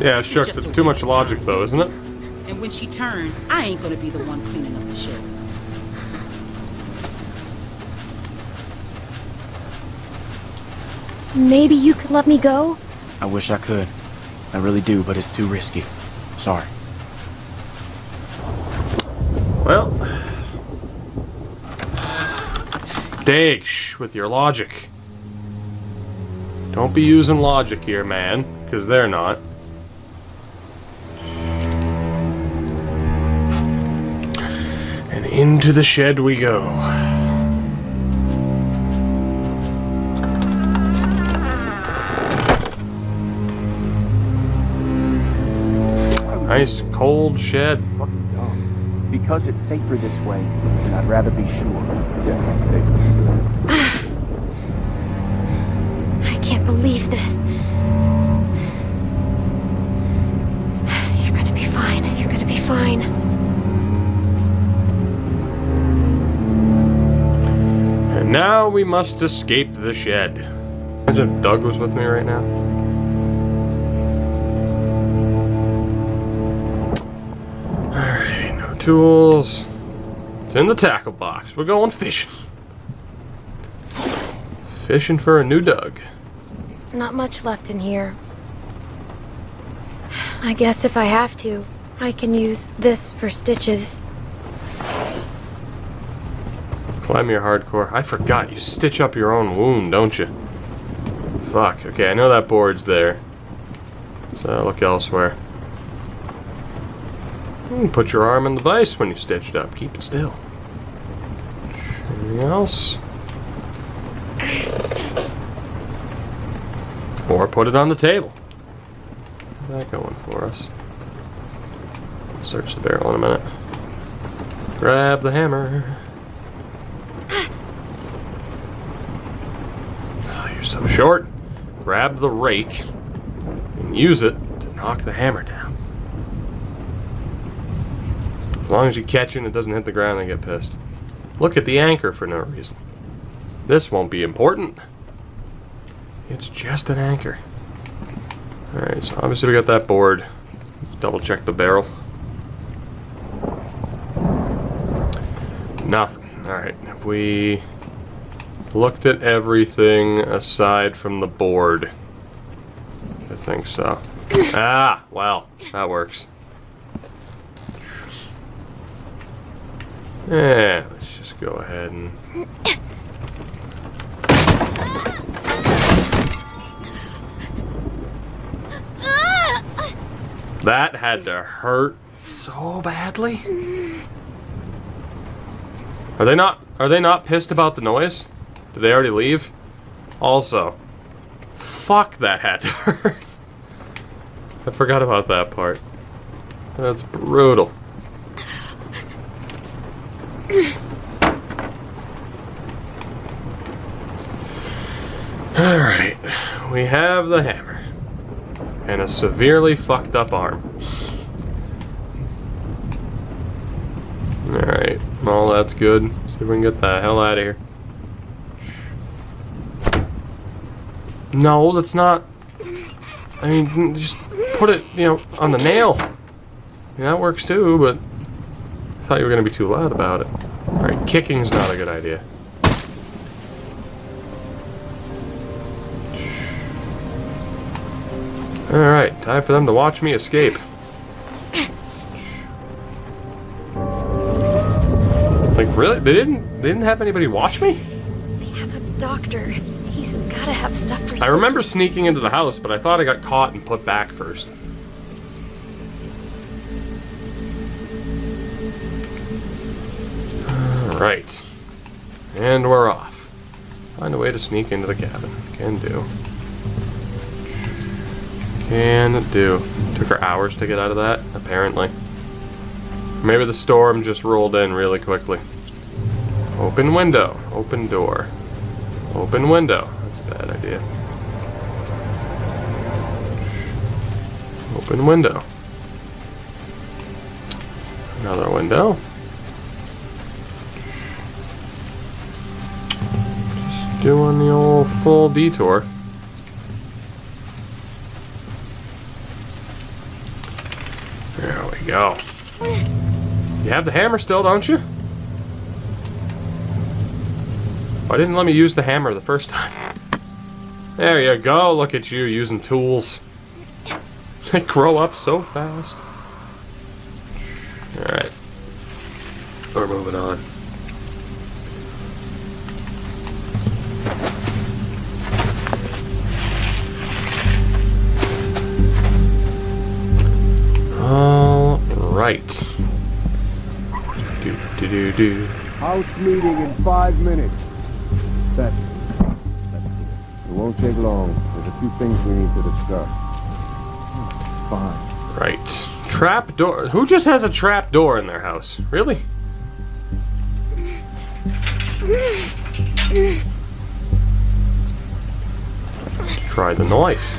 Yeah, sure. It's too much logic, though, isn't it? And when she turns, I ain't gonna be the one cleaning up the shit. Maybe you could let me go? I wish I could. I really do, but it's too risky. Sorry. Well... Dig with your logic. Don't be using logic here, man, because they're not. And into the shed we go. Nice cold shed. Because it's safer this way, and I'd rather be sure. Yeah, safer. I can't believe this. You're gonna be fine. You're gonna be fine. And now we must escape the shed. Imagine if Doug was with me right now. Alright, no tools. It's in the tackle box. We're going fishing. Fishing for a new Doug. Not much left in here. I guess if I have to, I can use this for stitches. Climb your hardcore. I forgot you stitch up your own wound, don't you? Fuck. Okay, I know that board's there. So look elsewhere. You put your arm in the vise when you stitched up. Keep it still. Anything else? Or put it on the table. What's that going for us? I'll search the barrel in a minute. Grab the hammer. Oh, you're so short. Grab the rake and use it to knock the hammer down. As long as you catch it and it doesn't hit the ground, they get pissed. Look at the anchor for no reason. This won't be important. It's just an anchor. Alright, so obviously we got that board. Double check the barrel. Nothing. Alright, have we looked at everything aside from the board? I think so. Ah, wow, that works. Yeah, let's just go ahead and... That had to hurt so badly. Are they not pissed about the noise? Did they already leave? Also, fuck, that had to hurt. I forgot about that part. That's brutal. All right, we have the hammer. And a severely fucked up arm. Alright, well, that's good. See if we can get the hell out of here. No, that's not... I mean, just put it, you know, on the nail. Yeah, that works too, but... I thought you were going to be too loud about it. Alright, kicking's not a good idea. Alright, time for them to watch me escape. Like, really? They didn't have anybody watch me? We have a doctor. He's got gotta have stuff for I remember sneaking into the house, but I thought I got caught and put back first. Alright. And we're off. Find a way to sneak into the cabin. Can do. Can do. Took her hours to get out of that, apparently. Maybe the storm just rolled in really quickly. Open window. Open door. Open window. That's a bad idea. Open window. Another window. Just doing the old full detour. There we go. You have the hammer still, don't you? Why didn't let me use the hammer the first time? There you go, look at you using tools. They grow up so fast. Alright. We're moving on. Alright. House meeting in 5 minutes. It won't take long. There's a few things we need to discuss. Fine. Right. Trap door. Who just has a trap door in their house? Really? Let's try the knife.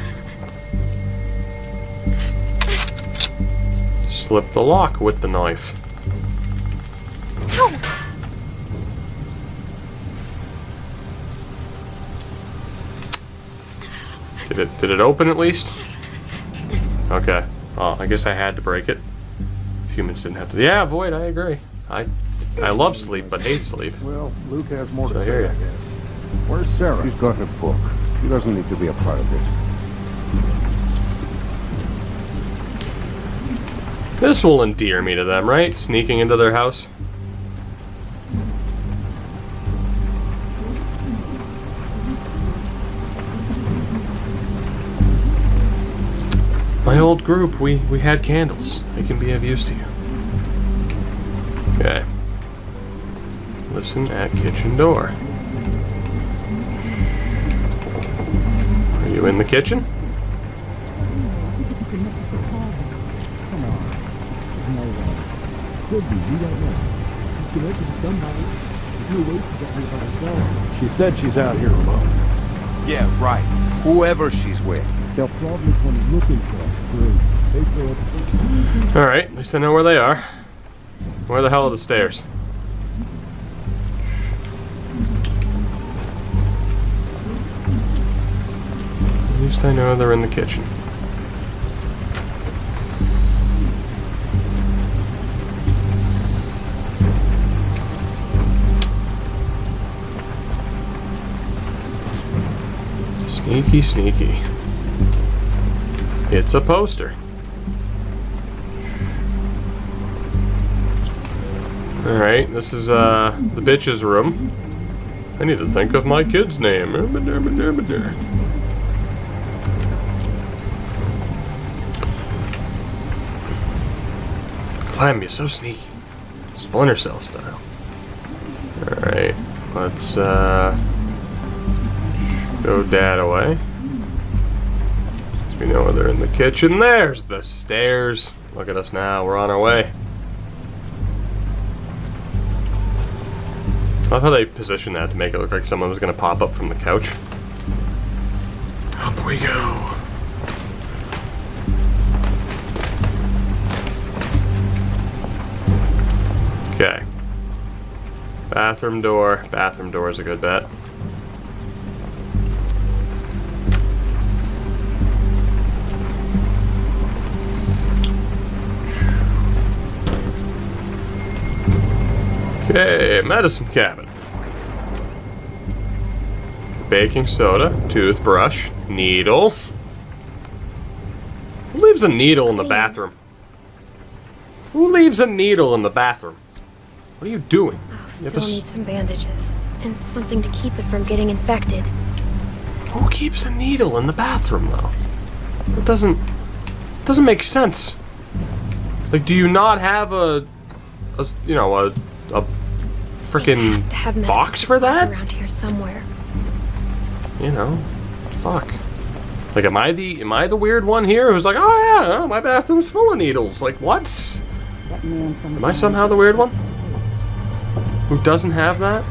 Slip the lock with the knife. Did it open at least? Okay. Oh, I guess I had to break it. Humans didn't have to. Yeah, Void, I agree. I love sleep, but hate sleep. Well, Luke has more to say, I guess. Where's Sarah? She's got her book. She doesn't need to be a part of this. This will endear me to them, right? Sneaking into their house. My old group, we had candles. They can be of use to you. Okay. Listen at kitchen door. Are you in the kitchen? She said she's out here alone. Yeah, right. Whoever she's with. They'll probably come looking for us. Alright, at least I know where they are. Where the hell are the stairs? At least I know they're in the kitchen. Sneaky, sneaky. It's a poster. Alright, this is the bitch's room. I need to think of my kid's name. Clem, you're so sneaky. Splinter Cell style. Alright, let's go dad away. We know where they're in the kitchen. There's the stairs. Look at us now. We're on our way. I love how they position that to make it look like someone was going to pop up from the couch. Up we go. Okay. Bathroom door. Bathroom door is a good bet. Hey, medicine cabinet. Baking soda, toothbrush, needle. Who leaves a needle in the bathroom? Who leaves a needle in the bathroom? What are you doing? I'll still need some bandages and something to keep it from getting infected. Who keeps a needle in the bathroom, though? That doesn't make sense. Like, do you not have a freaking box for that? Around here somewhere. You know, fuck. Like, am I the weird one here who's like, oh yeah, my bathroom's full of needles. Like, what? Am I somehow the weird one who doesn't have that?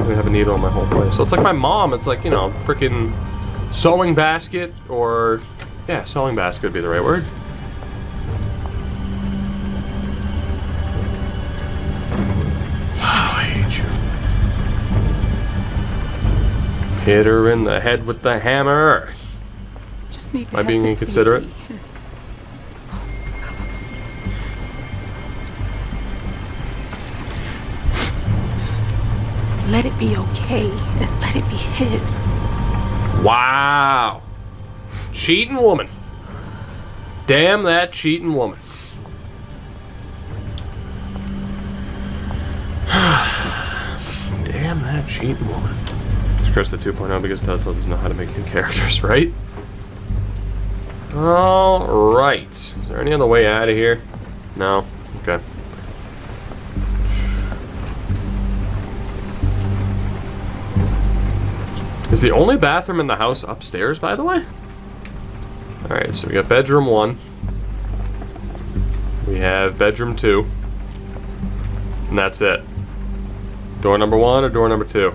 I have a needle in my whole place. So it's like my mom. It's like, you know, freaking sewing basket, or yeah, sewing basket would be the right word. Hit her in the head with the hammer. Just need to Am I being inconsiderate? Let it be okay, and let it be his. Wow. Cheating woman. Damn that cheating woman. Damn that cheating woman. Krista 2.0 because Telltale doesn't know how to make new characters, right? Alright. Is there any other way out of here? No? Okay. Is the only bathroom in the house upstairs, by the way? Alright, so we got bedroom 1. We have bedroom 2. And that's it. Door number 1 or door number 2?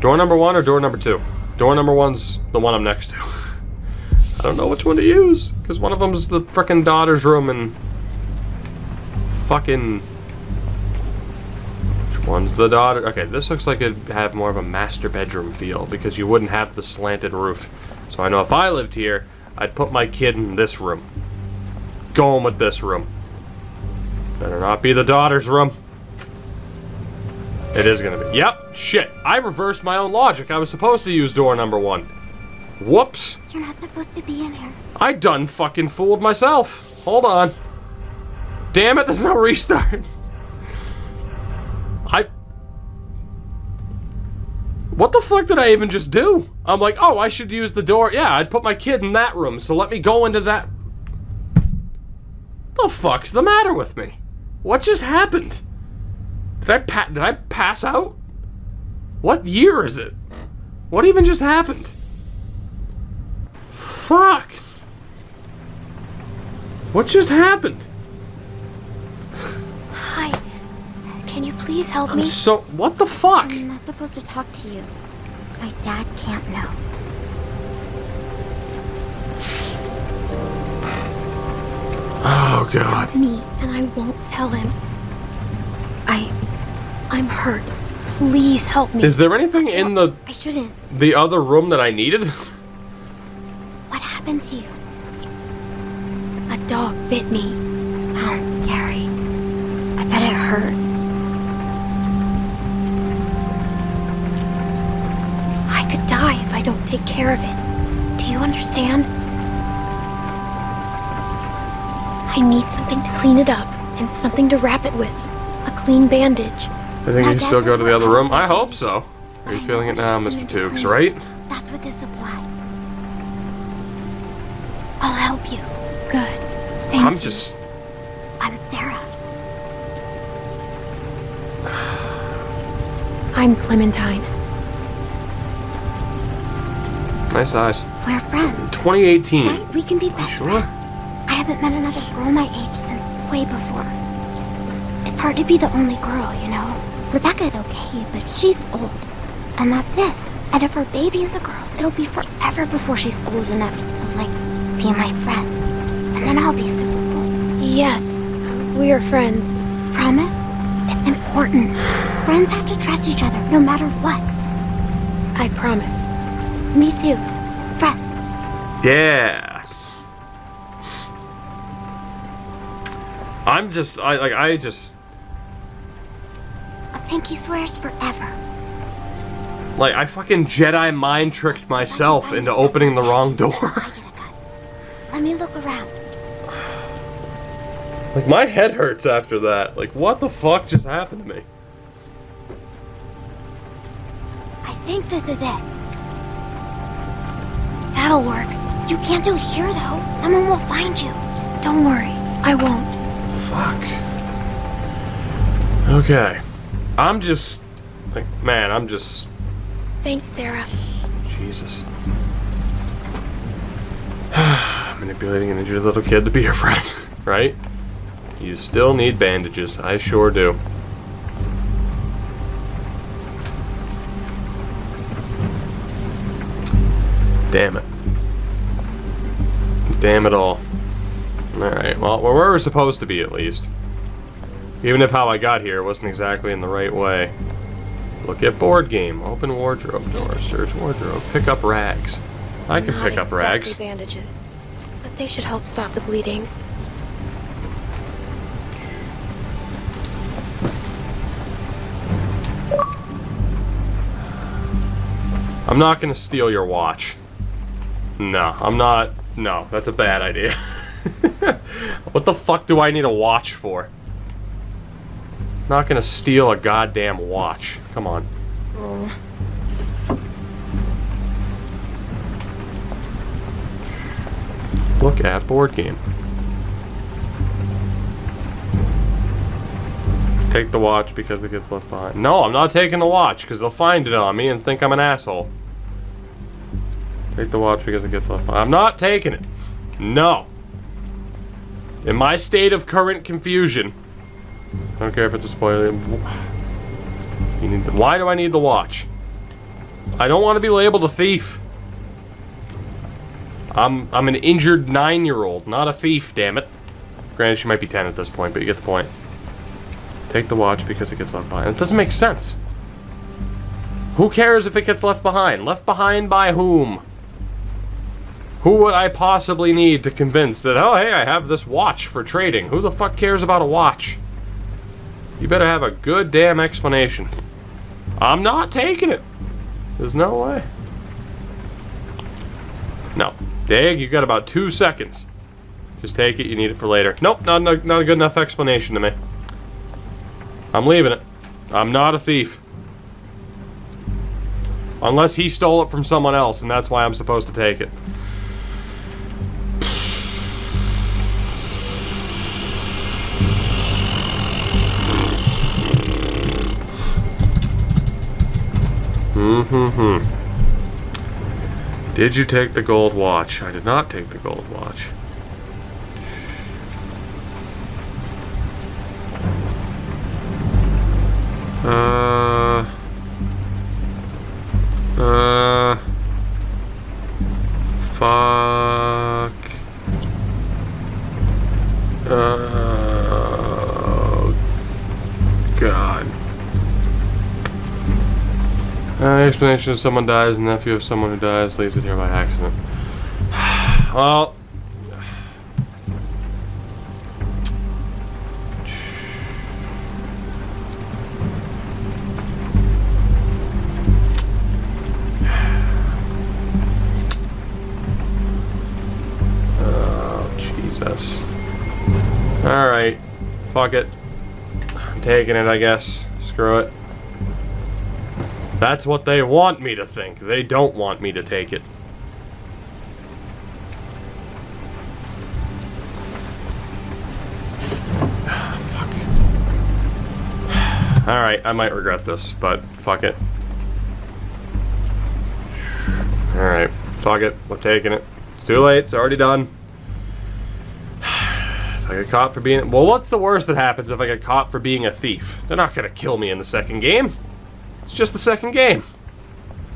Door number 1 or door number 2? Door number 1's the one I'm next to. I don't know which one to use, because one of them's the frickin' daughter's room and... Fucking... Which one's the daughter? Okay, this looks like it'd have more of a master bedroom feel, because you wouldn't have the slanted roof. So I know if I lived here, I'd put my kid in this room. Go home with this room. Better not be the daughter's room. It is gonna be. Yep, shit. I reversed my own logic. I was supposed to use door number 1. Whoops. You're not supposed to be in here. I done fucking fooled myself. Hold on. Damn it, there's no restart. What the fuck did I even just do? I'm like, oh, I should use the door. Yeah, I'd put my kid in that room, so let me go into that. The fuck's the matter with me? What just happened? Did I pass out? What year is it? What even just happened? Fuck! What just happened? Hi. Can you please help me? So, what the fuck? I'm not supposed to talk to you. My dad can't know. Oh, God. Me, and I won't tell him. I'm hurt. Please help me. Is there anything in the... I shouldn't. The other room that I needed? What happened to you? A dog bit me. Sounds scary. I bet it hurts. I could die if I don't take care of it. Do you understand? I need something to clean it up and something to wrap it with. A clean bandage. I think you still go to the other room. I hope so. Are you feeling it now, Mr. Tukes, right? That's what this applies. I'll help you. Good. Thank you. I'm just... I'm Sarah. I'm Clementine. Nice eyes. We're friends. In 2018. Right? We can be best friends. I haven't met another girl my age since way before. It's hard to be the only girl, you know? Rebecca's okay, but she's old. And that's it. And if her baby is a girl, it'll be forever before she's old enough to, like, be my friend. And then I'll be super old. Yes, we are friends. Promise? It's important. Friends have to trust each other, no matter what. I promise. Me too. Friends. Yeah. I'm just, I just... Pinky swears forever. Like, I fucking Jedi mind tricked myself into opening the wrong door. Let me look around. Like, my head hurts after that. Like, what the fuck just happened to me? think this is it. That'll work. You can't do it here, though. Someone will find you. Don't worry. I won't. Fuck. Okay. I'm just... like, man, I'm just... Thanks, Sarah. Jesus. Manipulating an injured little kid to be your friend, right? You still need bandages. I sure do. Damn it. Damn it all. Alright, well, we're where we're supposed to be, at least. Even if how I got here wasn't exactly in the right way. Look at board game. Open wardrobe door. Search wardrobe. Pick up rags. I can pick up rags. Bandages, but they should help stop the bleeding. I'm not gonna steal your watch. No, I'm not. No, that's a bad idea. What the fuck do I need a watch for? Not gonna steal a goddamn watch. Come on. Oh. Look at board game. Take the watch because it gets left behind. No, I'm not taking the watch because they'll find it on me and think I'm an asshole. Take the watch because it gets left behind. I'm not taking it. No. In my state of current confusion, I don't care if it's a spoiler. You need the, why do I need the watch? I don't want to be labeled a thief. I'm an injured 9-year-old, not a thief, damn it. Granted, she might be 10 at this point, but you get the point. Take the watch because it gets left behind. It doesn't make sense. Who cares if it gets left behind? Left behind by whom? Who would I possibly need to convince that, oh, hey, I have this watch for trading? Who the fuck cares about a watch? You better have a good damn explanation. I'm not taking it. There's no way. No. Dag, you got about 2 seconds. Just take it. You need it for later. Nope, not a good enough explanation to me. I'm leaving it. I'm not a thief. Unless he stole it from someone else, and that's why I'm supposed to take it. Mm-hmm. Did you take the gold watch? I did not take the gold watch. Explanation if someone dies, and nephew of someone who dies leaves it here by accident. Well, oh Jesus! All right, fuck it. I'm taking it, I guess. Screw it. That's what they want me to think. They don't want me to take it. Ah, fuck. Alright, I might regret this, but fuck it. Alright, fuck it. We're taking it. It's too late. It's already done. If I get caught for being... well, what's the worst that happens if I get caught for being a thief? They're not gonna kill me in the second game. It's just the second game.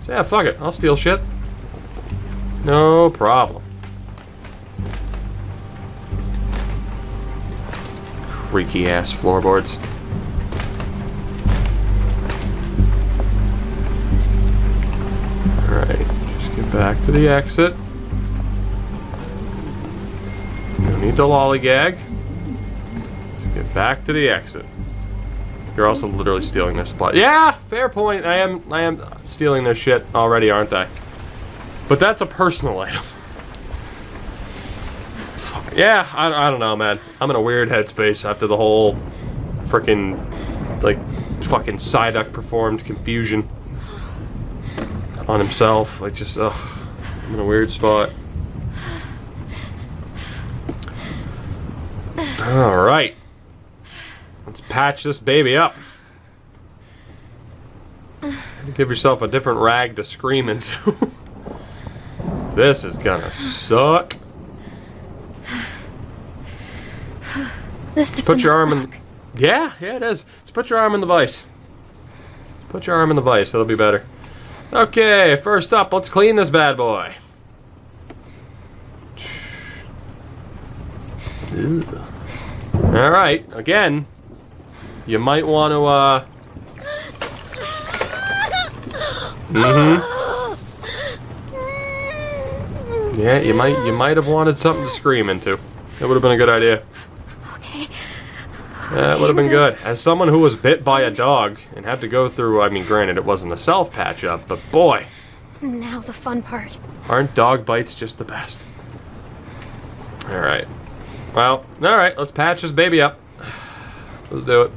So yeah, fuck it. I'll steal shit. No problem. Creaky ass floorboards. Alright, just get back to the exit. No need to lollygag. Just get back to the exit. You're also literally stealing their supply. Yeah, fair point. I am stealing their shit already, aren't I? But that's a personal item. Yeah, I don't know, man. I'm in a weird headspace after the whole frickin', like, fucking Psyduck performed confusion. on himself. Like, just, ugh, I'm in a weird spot. Alright. Let's patch this baby up. Give yourself a different rag to scream into. This is gonna suck. This is put your arm in. Yeah, yeah, it is. Just put your arm in the vise. Put your arm in the vise. That'll be better. Okay, first up, let's clean this bad boy. All right. Again, you might want to. Yeah, you might have wanted something to scream into. That would have been a good idea. That would have been good. As someone who was bit by a dog and had to go through, I mean, granted, it wasn't a self-patch up, but boy. Now the fun part. Aren't dog bites just the best? Alright. Well, alright, let's patch this baby up. Let's do it.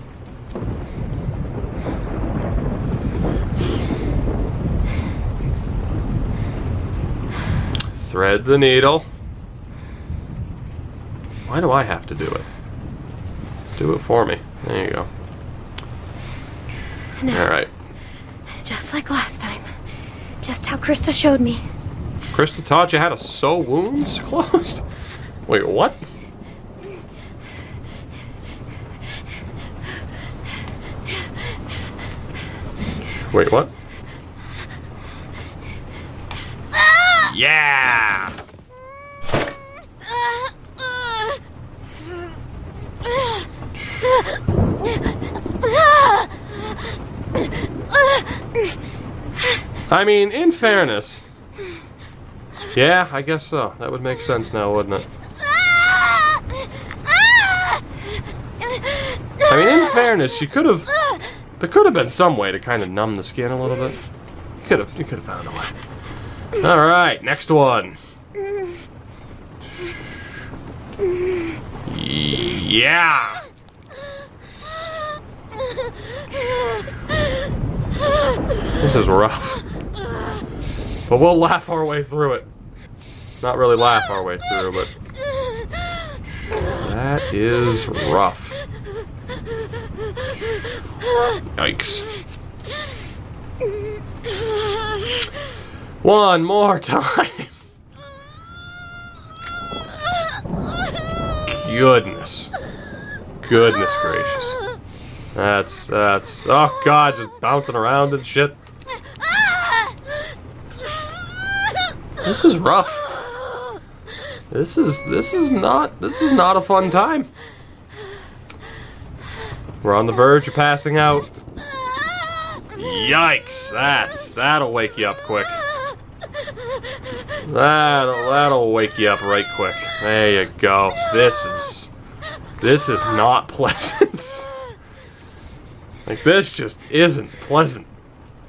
Thread the needle. Why do I have to do it? Do it for me. There you go. Now, all right. Just like last time. Just how Krista showed me. Krista taught you how to sew wounds closed? Wait, what? Wait, what? Ah! Yeah! I mean, in fairness. Yeah, I guess so. That would make sense now, wouldn't it? I mean, in fairness, she could have... There could have been some way to kind of numb the skin a little bit. You could have found a way. Alright, next one. Yeah! This is rough. But we'll laugh our way through it. Not really laugh our way through, but... That is rough. Yikes. One more time. Goodness. Goodness gracious. That's, oh god, just bouncing around and shit. This is rough. This is not a fun time. We're on the verge of passing out. Yikes, that'll wake you up quick. That'll wake you up right quick. There you go. This is not pleasant. Like, this just isn't pleasant.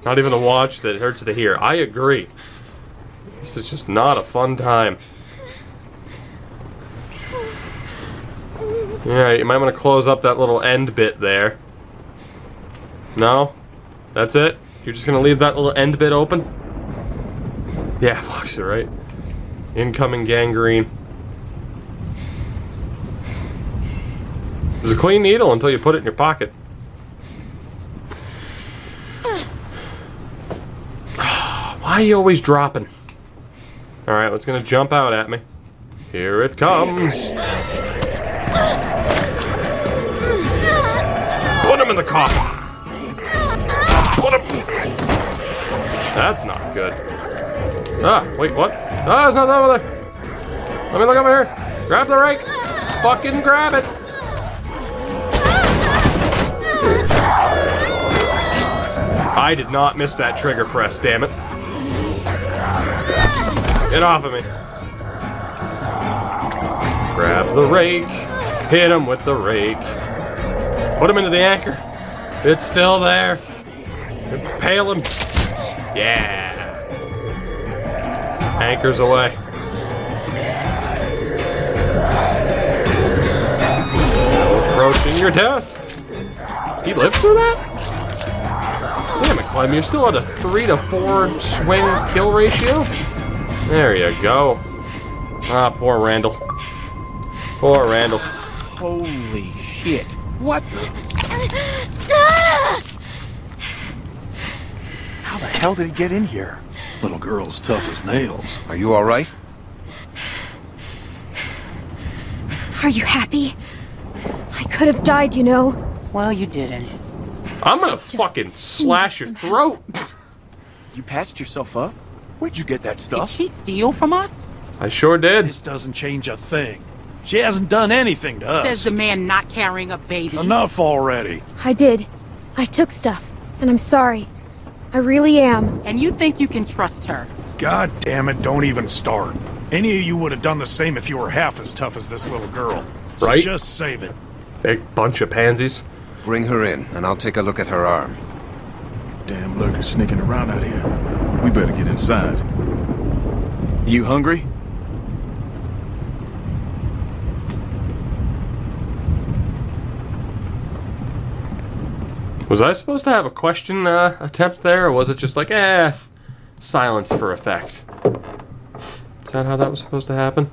Not even to watch, that hurts to hear. I agree. This is just not a fun time. Alright, you might want to close up that little end bit there. No? That's it? You're just going to leave that little end bit open? Yeah, box it, right? Incoming gangrene. It was a clean needle until you put it in your pocket. Why are you always dropping? Alright, what's gonna jump out at me? Here it comes! Put him in the coffin! Put him! That's not good. Ah, wait, what? Ah, it's not over there! Let me look over here! Grab the rake! Fucking grab it! I did not miss that trigger press, damn it. Get off of me. Grab the rake. Hit him with the rake. Put him into the anchor. It's still there. Impale him. Yeah. Anchor's away. Approaching your death. He lived through that? Damn it, climb. You're still at a 3-to-4 swing kill ratio. There you go. Ah, poor Randall. Poor Randall. Holy shit. What the... How the hell did he get in here? Little girl's tough as nails. Are you all right? Are you happy? I could have died, you know. Well, you didn't. I'm gonna fucking slash your throat. You patched yourself up? Where'd you get that stuff? Did she steal from us? I sure did. This doesn't change a thing. She hasn't done anything to us. Says the man not carrying a baby. Enough already. I did. I took stuff, and I'm sorry. I really am. And you think you can trust her? God damn it, don't even start. Any of you would have done the same if you were half as tough as this little girl. So right? Just save it. Big bunch of pansies. Bring her in, and I'll take a look at her arm. Damn lurker's sneaking around out here. We better get inside. You hungry? Was I supposed to have a question attempt there, or was it just like, eh, silence for effect? Is that how that was supposed to happen?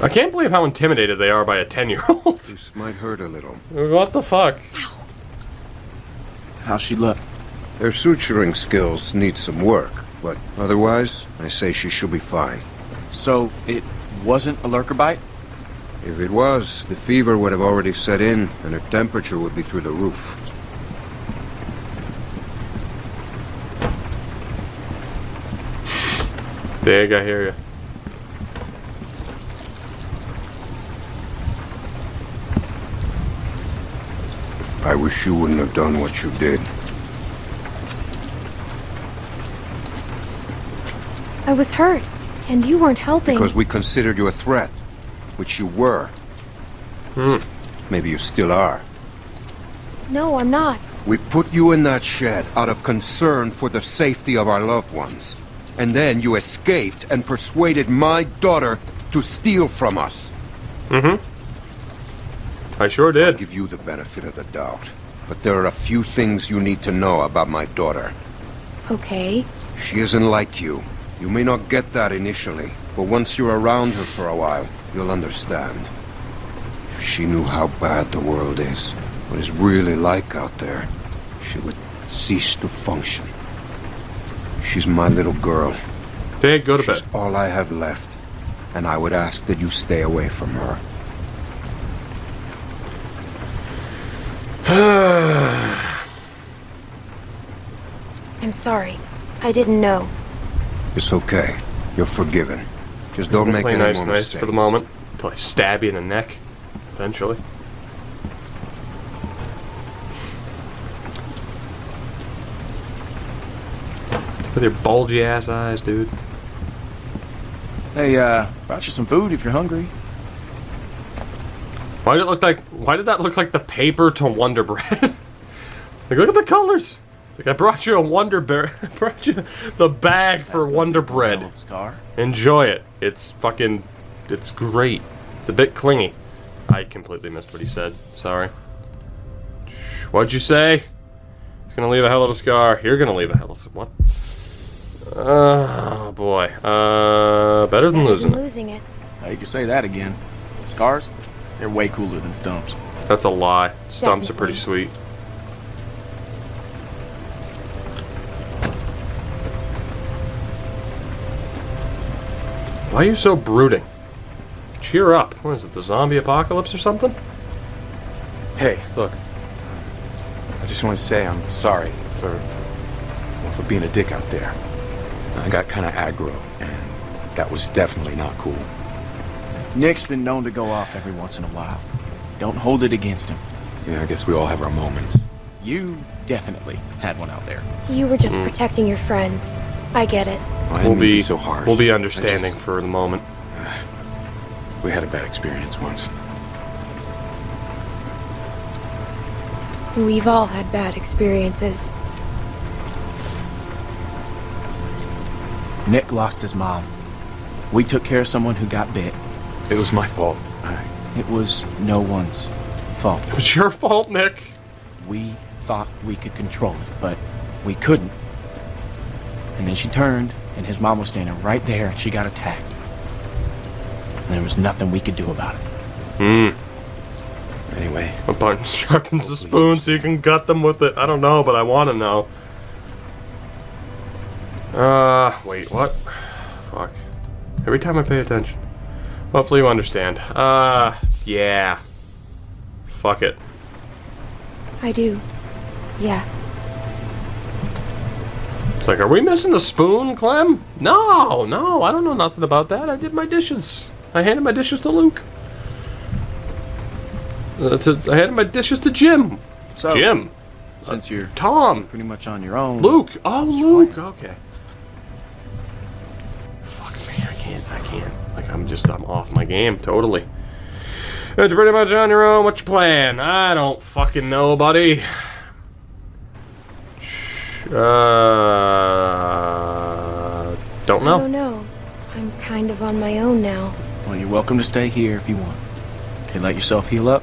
I can't believe how intimidated they are by a 10-year-old. This might hurt a little. What the fuck? How's she look? Her suturing skills need some work. But otherwise, I say she should be fine. So, it wasn't a lurker bite? If it was, the fever would have already set in, and her temperature would be through the roof. Dig, I hear you. I wish you wouldn't have done what you did. I was hurt, and you weren't helping. Because we considered you a threat, which you were. Hmm. Maybe you still are. No, I'm not. We put you in that shed out of concern for the safety of our loved ones. And then you escaped and persuaded my daughter to steal from us. Mm-hmm. I sure did. I'll give you the benefit of the doubt. But there are a few things you need to know about my daughter. Okay. She isn't like you. You may not get that initially, but once you're around her for a while, you'll understand. If she knew how bad the world is, what it's really like out there, she would cease to function. She's my little girl. Take good of it. She's all I have left, and I would ask that you stay away from her. I'm sorry. I didn't know. It's okay. You're forgiven. Just don't make any more mistakes. Nice for the moment. Until I stab you in the neck. Eventually. With your bulgy ass eyes, dude. Hey, brought you some food if you're hungry. Why did that look like the paper to Wonder Bread? Like, look at the colors! Like, I brought you a Wonder Bread. I brought you the bag for Wonder Bread. Enjoy it. It's fucking... It's great. It's a bit clingy. I completely missed what he said. Sorry. What'd you say? It's gonna leave a hell of a scar. You're gonna leave a hell of a... What? Oh, boy. Better than losing it. Now you can say that again. Scars? They're way cooler than stumps. That's a lie. Stumps are pretty sweet. Why are you so brooding? Cheer up. What is it, the zombie apocalypse or something? Hey, look. I just want to say I'm sorry for being a dick out there. I got kind of aggro, and that was definitely not cool. Nick's been known to go off every once in a while. Don't hold it against him. Yeah, I guess we all have our moments. You definitely had one out there. You were just protecting your friends. I get it. We'll be understanding for the moment. We had a bad experience once. We've all had bad experiences. Nick lost his mom. We took care of someone who got bit. It was my fault. It was no one's fault. It was your fault, Nick. We thought we could control it, but we couldn't. And then she turned, and his mom was standing right there, and she got attacked. And there was nothing we could do about it. Anyway. A bunch sharpens the spoon so you can gut them with it. I don't know, but I want to know. Wait, what? Fuck. Every time I pay attention. Hopefully you understand. Yeah. Fuck it. I do. Yeah. It's like, are we missing a spoon, Clem? No, no, I don't know nothing about that. I did my dishes. I handed my dishes to Luke. I handed my dishes to Jim. So, Jim. Since you're Tom, pretty much on your own. Luke. Oh, Luke. Okay. Fuck man, I can't. Like I'm off my game totally. It's pretty much on your own. What's your plan? I don't fucking know, buddy. Don't know. I don't know. I'm kind of on my own now. Well, you're welcome to stay here if you want. Okay, let yourself heal up.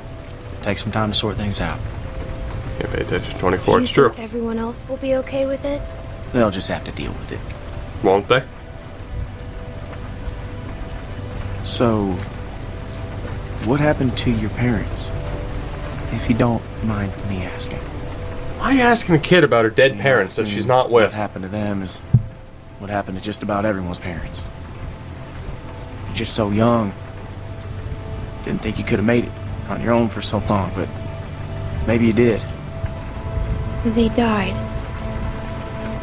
Take some time to sort things out. Can't pay attention. 24. It's true. Everyone else will be okay with it. They'll just have to deal with it. Won't they? So, what happened to your parents? If you don't mind me asking. Why are you asking a kid about her dead parents that she's not with? What happened to them is what happened to just about everyone's parents. You're just so young. Didn't think you could have made it on your own for so long, but maybe you did. They died.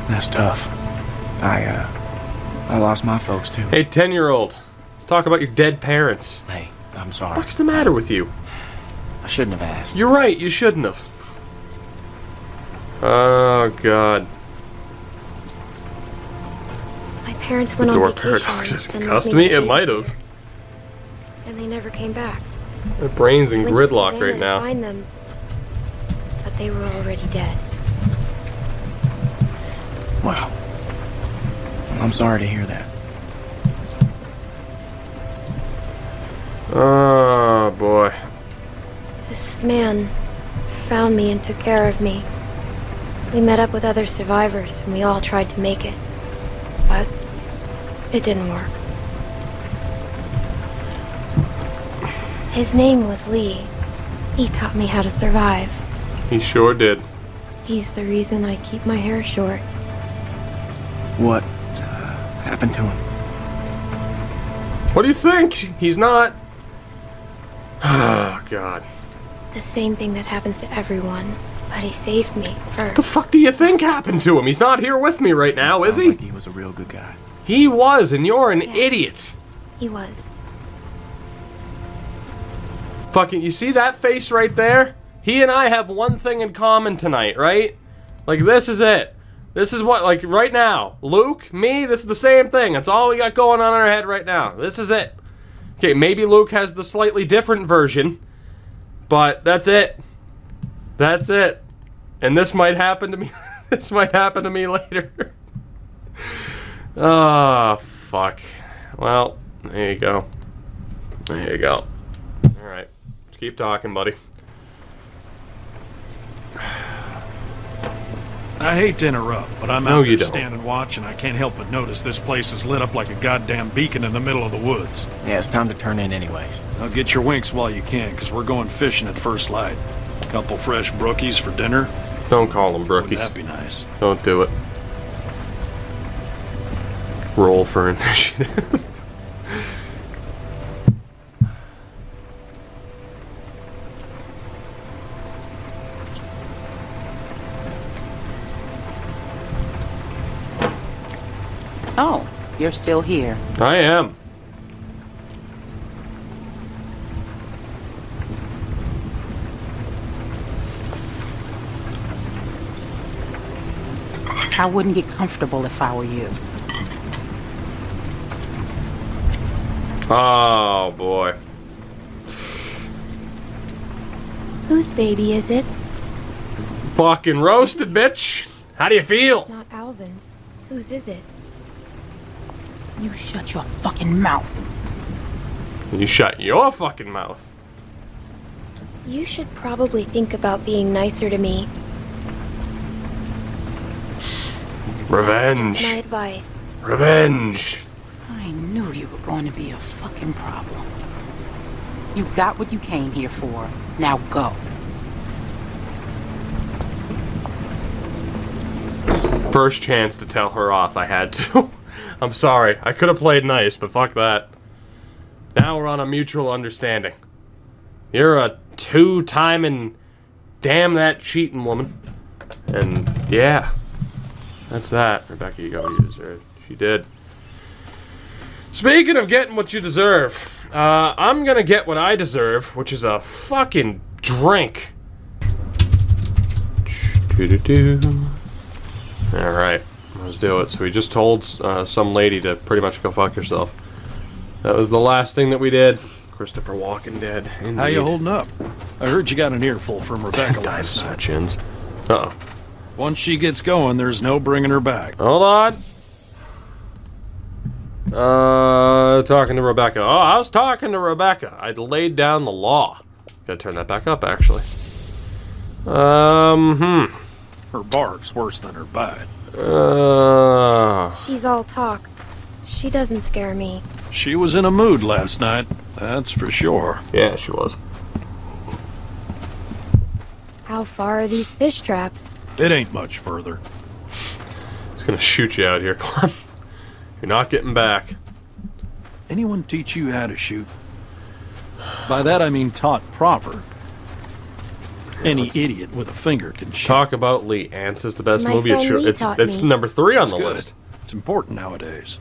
That's tough. I lost my folks too. Hey, 10-year-old. Let's talk about your dead parents. Hey. I'm sorry. What's the matter with you? I shouldn't have asked. You're right. You shouldn't have. Oh God. My parents went on vacation. Paradox has concussed me. It might have. And they never came back. My brain's in gridlock right now. Find them, but they were already dead. Wow. Well, I'm sorry to hear that. Oh boy. This man found me and took care of me. We met up with other survivors and we all tried to make it, but it didn't work. His name was Lee. He taught me how to survive. He sure did. He's the reason I keep my hair short. What happened to him? What do you think? He's not... Oh, God. The same thing that happens to everyone, but he saved me first. What the fuck do you think happened to him? He's not here with me right now, is he? Like he was a real good guy. He was, and you're an idiot. He was. Fucking, you see that face right there? He and I have one thing in common tonight, right? Like, this is it. This is what, like, right now. Luke, me, this is the same thing. That's all we got going on in our head right now. This is it. Okay, maybe Luke has the slightly different version, but that's it. That's it. And this might happen to me. This might happen to me later. Ah, oh, fuck. Well, there you go. There you go. All right, just keep talking, buddy. I hate to interrupt, but I'm out here standing watch, and I can't help but notice this place is lit up like a goddamn beacon in the middle of the woods. Yeah, it's time to turn in anyways. Now get your winks while you can, because we're going fishing at first light. A couple fresh brookies for dinner. Don't call them brookies. Wouldn't that be nice? Don't do it. Roll for initiative. Oh, you're still here. I am. I wouldn't get comfortable if I were you. Oh, boy. Whose baby is it? Fucking roasted, bitch. How do you feel? It's not Alvin's. Whose is it? You shut your fucking mouth. You shut your fucking mouth. You should probably think about being nicer to me. Revenge. That's just my advice. Revenge. I knew you were going to be a fucking problem. You got what you came here for. Now go. First chance to tell her off, I had to. I'm sorry. I could have played nice, but fuck that. Now we're on a mutual understanding. You're a two-timing, damn that cheating woman. And, yeah. That's that. Rebecca, you got what you deserved. She did. Speaking of getting what you deserve, I'm gonna get what I deserve, which is a fucking drink. Alright, let's do it. So we just told some lady to pretty much go fuck herself. That was the last thing that we did. Christopher Walking Dead. Indeed. How you holding up? I heard you got an earful from Rebecca last night. Uh-oh. Once she gets going, there's no bringing her back. Hold on. Talking to Rebecca. Oh, I was talking to Rebecca. I laid down the law. Gotta turn that back up, actually. Her bark's worse than her bite. She's all talk. She doesn't scare me. She was in a mood last night. That's for sure. Yeah, she was. How far are these fish traps? It ain't much further. It's gonna shoot you out here, Clem. You're not getting back. Anyone teach you how to shoot? By that I mean taught proper. Any idiot with a finger can shoot. Talk about Lee. Ants is the best movie. It's number 3 on the list. It's important nowadays.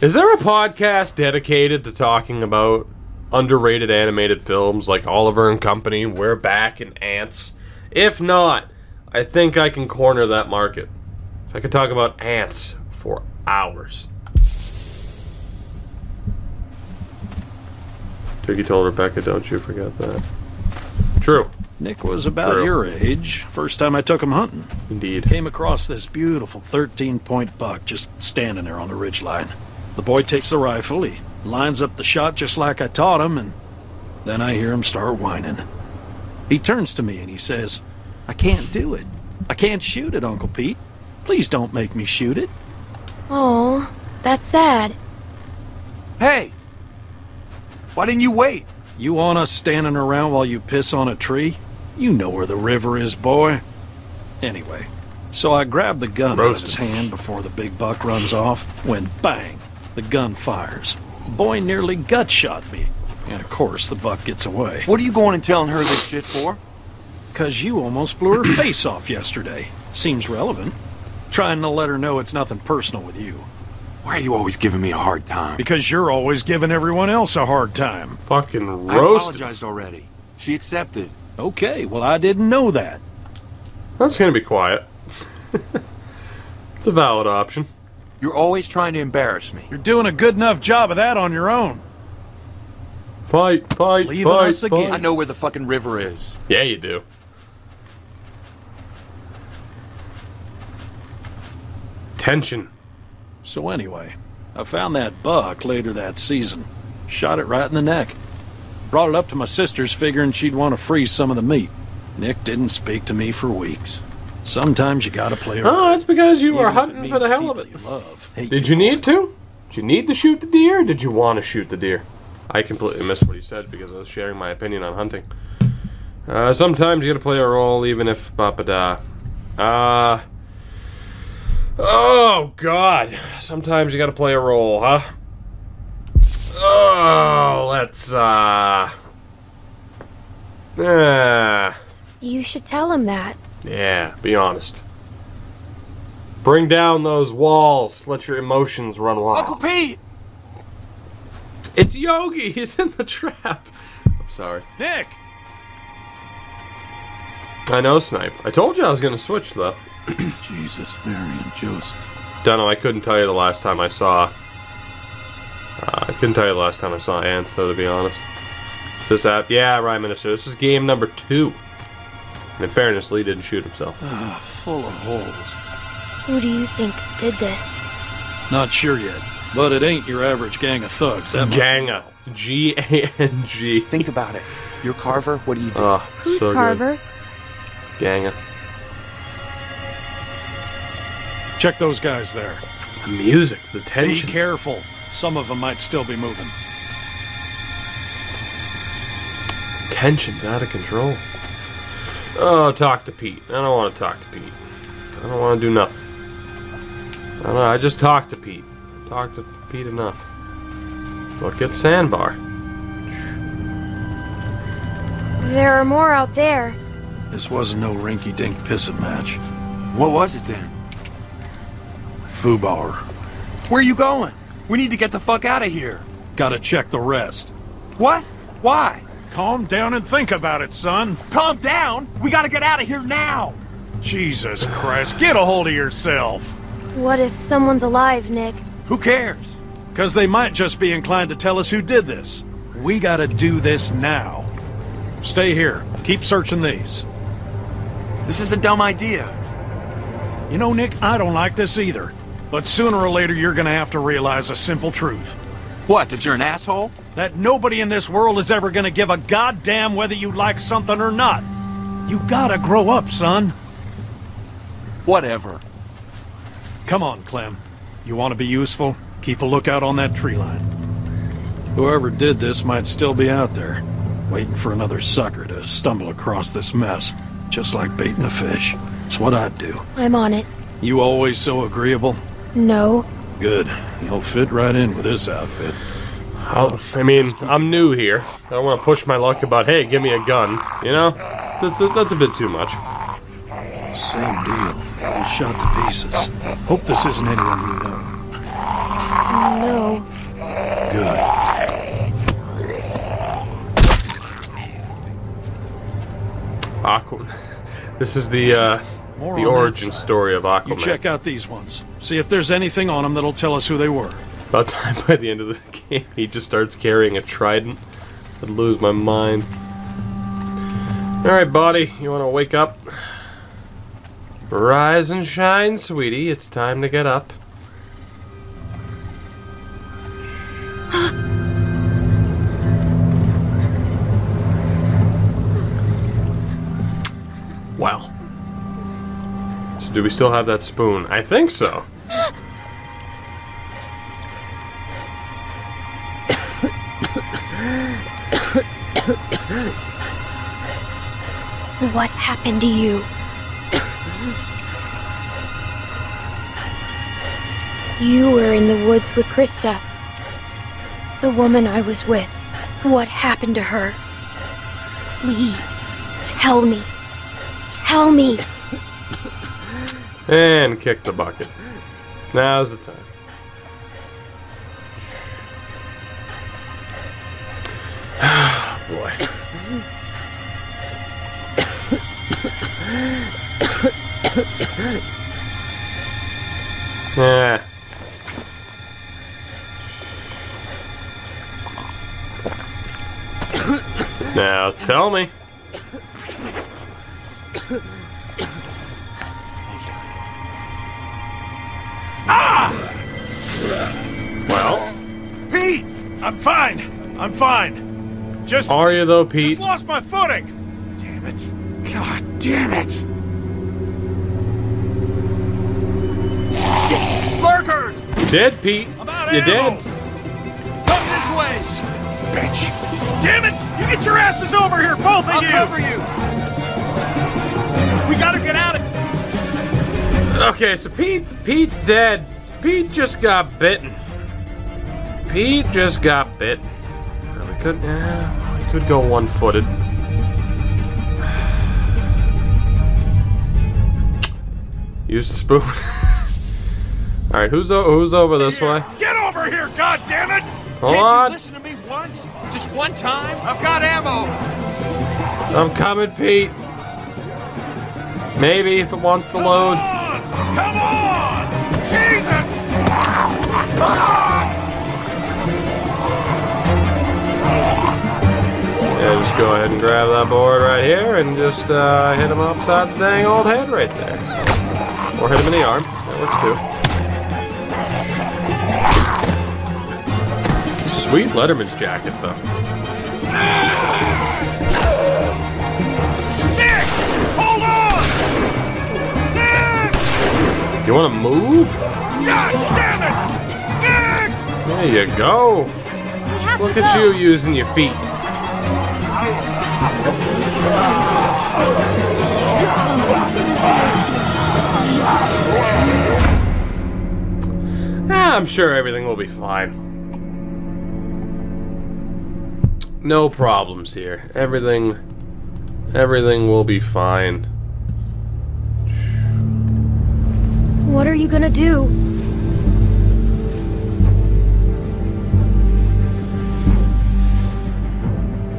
Is there a podcast dedicated to talking about underrated animated films like Oliver and Company, We're Back, and Ants? If not, I think I can corner that market. So I could talk about Ants for hours. Turkey told Rebecca, don't you forget that. True. Nick was about your age, first time I took him hunting. Indeed. Came across this beautiful 13-point buck just standing there on the ridgeline. The boy takes the rifle, he lines up the shot just like I taught him, and then I hear him start whining. He turns to me and he says, I can't do it. I can't shoot it, Uncle Pete. Please don't make me shoot it. Oh, that's sad. Hey! Why didn't you wait? You want us standing around while you piss on a tree? You know where the river is, boy. Anyway, so I grab the gun out of his hand before the big buck runs off, when bang, the gun fires. The boy nearly gut shot me. And of course, the buck gets away. What are you going and telling her this shit for? Because you almost blew her face off yesterday. Seems relevant. Trying to let her know it's nothing personal with you. Why are you always giving me a hard time? Because you're always giving everyone else a hard time. Fucking roasted. I apologized already. She accepted. Okay, well I didn't know that. I'm just gonna be quiet. It's a valid option. You're always trying to embarrass me. You're doing a good enough job of that on your own. Fight, leaving us again. I know where the fucking river is. Yeah, you do. Tension. So anyway, I found that buck later that season. Shot it right in the neck. Brought it up to my sister's figuring she'd want to freeze some of the meat. Nick didn't speak to me for weeks. Sometimes you gotta play around. Oh, it's because you were hunting for the hell of it. Did you need to? Did you need to shoot the deer, or did you want to shoot the deer? I completely missed what he said because I was sharing my opinion on hunting. Sometimes you gotta play a role even if ba-ba-da. Oh, God. Sometimes you gotta play a role, huh? Oh, let's, You should tell him that. Yeah, be honest. Bring down those walls. Let your emotions run wild. Uncle Pete! It's Yogi. He's in the trap. I'm sorry. Nick! I know, Snipe. I told you I was going to switch, though. Jesus, Mary, and Joseph. Dunno, I couldn't tell you the last time I saw... I couldn't tell you the last time I saw ants, though, to be honest. Is this out? Yeah, Ryan Minister. This is game number 2. And in fairness, Lee didn't shoot himself. Full of holes. Who do you think did this? Not sure yet. But it ain't your average gang of thugs. Ganga. G-A-N-G. Think about it. You're Carver, what do you do? Oh, who's so Carver? Good. Ganga. Check those guys there. The music, the tension. Be careful. Some of them might still be moving. Tension's out of control. Oh, talk to Pete. I don't want to talk to Pete. I don't want to do nothing. I don't know, I just talked to Pete. I talked to Pete enough. Look at Sandbar. There are more out there. This wasn't no rinky-dink pissing match. What was it then? Foobauer. Where are you going? We need to get the fuck out of here. Gotta check the rest. What? Why? Calm down and think about it, son. Calm down? We gotta get out of here now! Jesus Christ, get a hold of yourself! What if someone's alive, Nick? Who cares? Because they might just be inclined to tell us who did this. We gotta do this now. Stay here. Keep searching these. This is a dumb idea. You know, Nick, I don't like this either. But sooner or later, you're gonna have to realize a simple truth. What, that you're an asshole? That nobody in this world is ever gonna give a goddamn whether you like something or not. You gotta grow up, son. Whatever. Come on, Clem. You wanna be useful? Keep a lookout on that tree line. Whoever did this might still be out there, waiting for another sucker to stumble across this mess, just like baiting a fish. It's what I'd do. I'm on it. You always so agreeable? No. Good. You'll fit right in with this outfit. I mean, I'm new here. I don't want to push my luck about, hey, give me a gun. You know? That's a bit too much. Same deal. All shot to pieces. Hope this isn't anyone you know. No. Good. Aquaman. This is the origin story of Aquaman. You check out these ones. See if there's anything on them that'll tell us who they were. About time by the end of the game, he just starts carrying a trident. I'd lose my mind. Alright, buddy. You want to wake up? Rise and shine, sweetie. It's time to get up. Wow. So do we still have that spoon? I think so. What happened to you? You were in the woods with Krista. The woman I was with. What happened to her? Please, tell me. Tell me. And kick the bucket. Now's the time. Oh, boy. Yeah. Now tell me. Ah! Well, Pete, I'm fine. I'm fine. Just are you though, Pete? Just lost my footing. Damn it! God damn it! Lurkers! You did, Pete? You did. Come this way, bitch! Damn it! You get your asses over here, both of you! I'll cover you. We gotta get out of here. Okay, so Pete's dead. Pete just got bitten. Pete just got bit. Well, we could go one-footed. Use the spoon. All right, who's over this way? Get over here, goddammit! Hold on. Can't you listen to me once? Just one time? I've got ammo. I'm coming, Pete. Maybe if it wants to load. Come on! Jesus! Yeah, just go ahead and grab that board right here and just hit him upside the dang old head right there. Or hit him in the arm. That works too. Sweet Letterman's jacket, though. Nick! Hold on! Nick! You want to move? God damn it! Nick! There you go. Look at you using your feet. I'm sure everything will be fine. No problems here. Everything will be fine. What are you gonna do?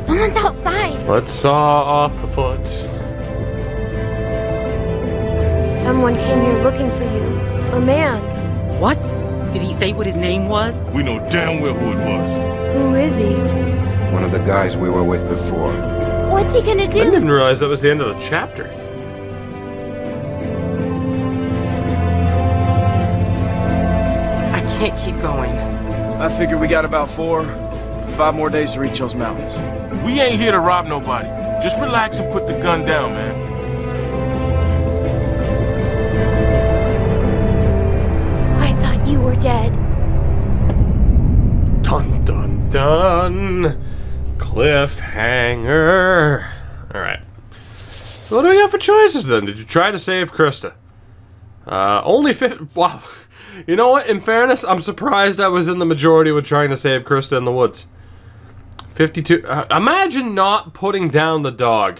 Someone's outside. Let's saw off the foot. Someone came here looking for you. A man. What? Did he say what his name was? We know damn well who it was. Who is he? One of the guys we were with before. What's he gonna do? I didn't even realize that was the end of the chapter. I can't keep going. I figure we got about 4 or 5 more days to reach those mountains. We ain't here to rob nobody. Just relax and put the gun down, man. I thought you were dead. Dun, dun, dun. Cliffhanger. Alright. So what do we got for choices then? Did you try to save Krista? Only 50. Wow. You know what? In fairness, I'm surprised I was in the majority with trying to save Krista in the woods. 52. Imagine not putting down the dog.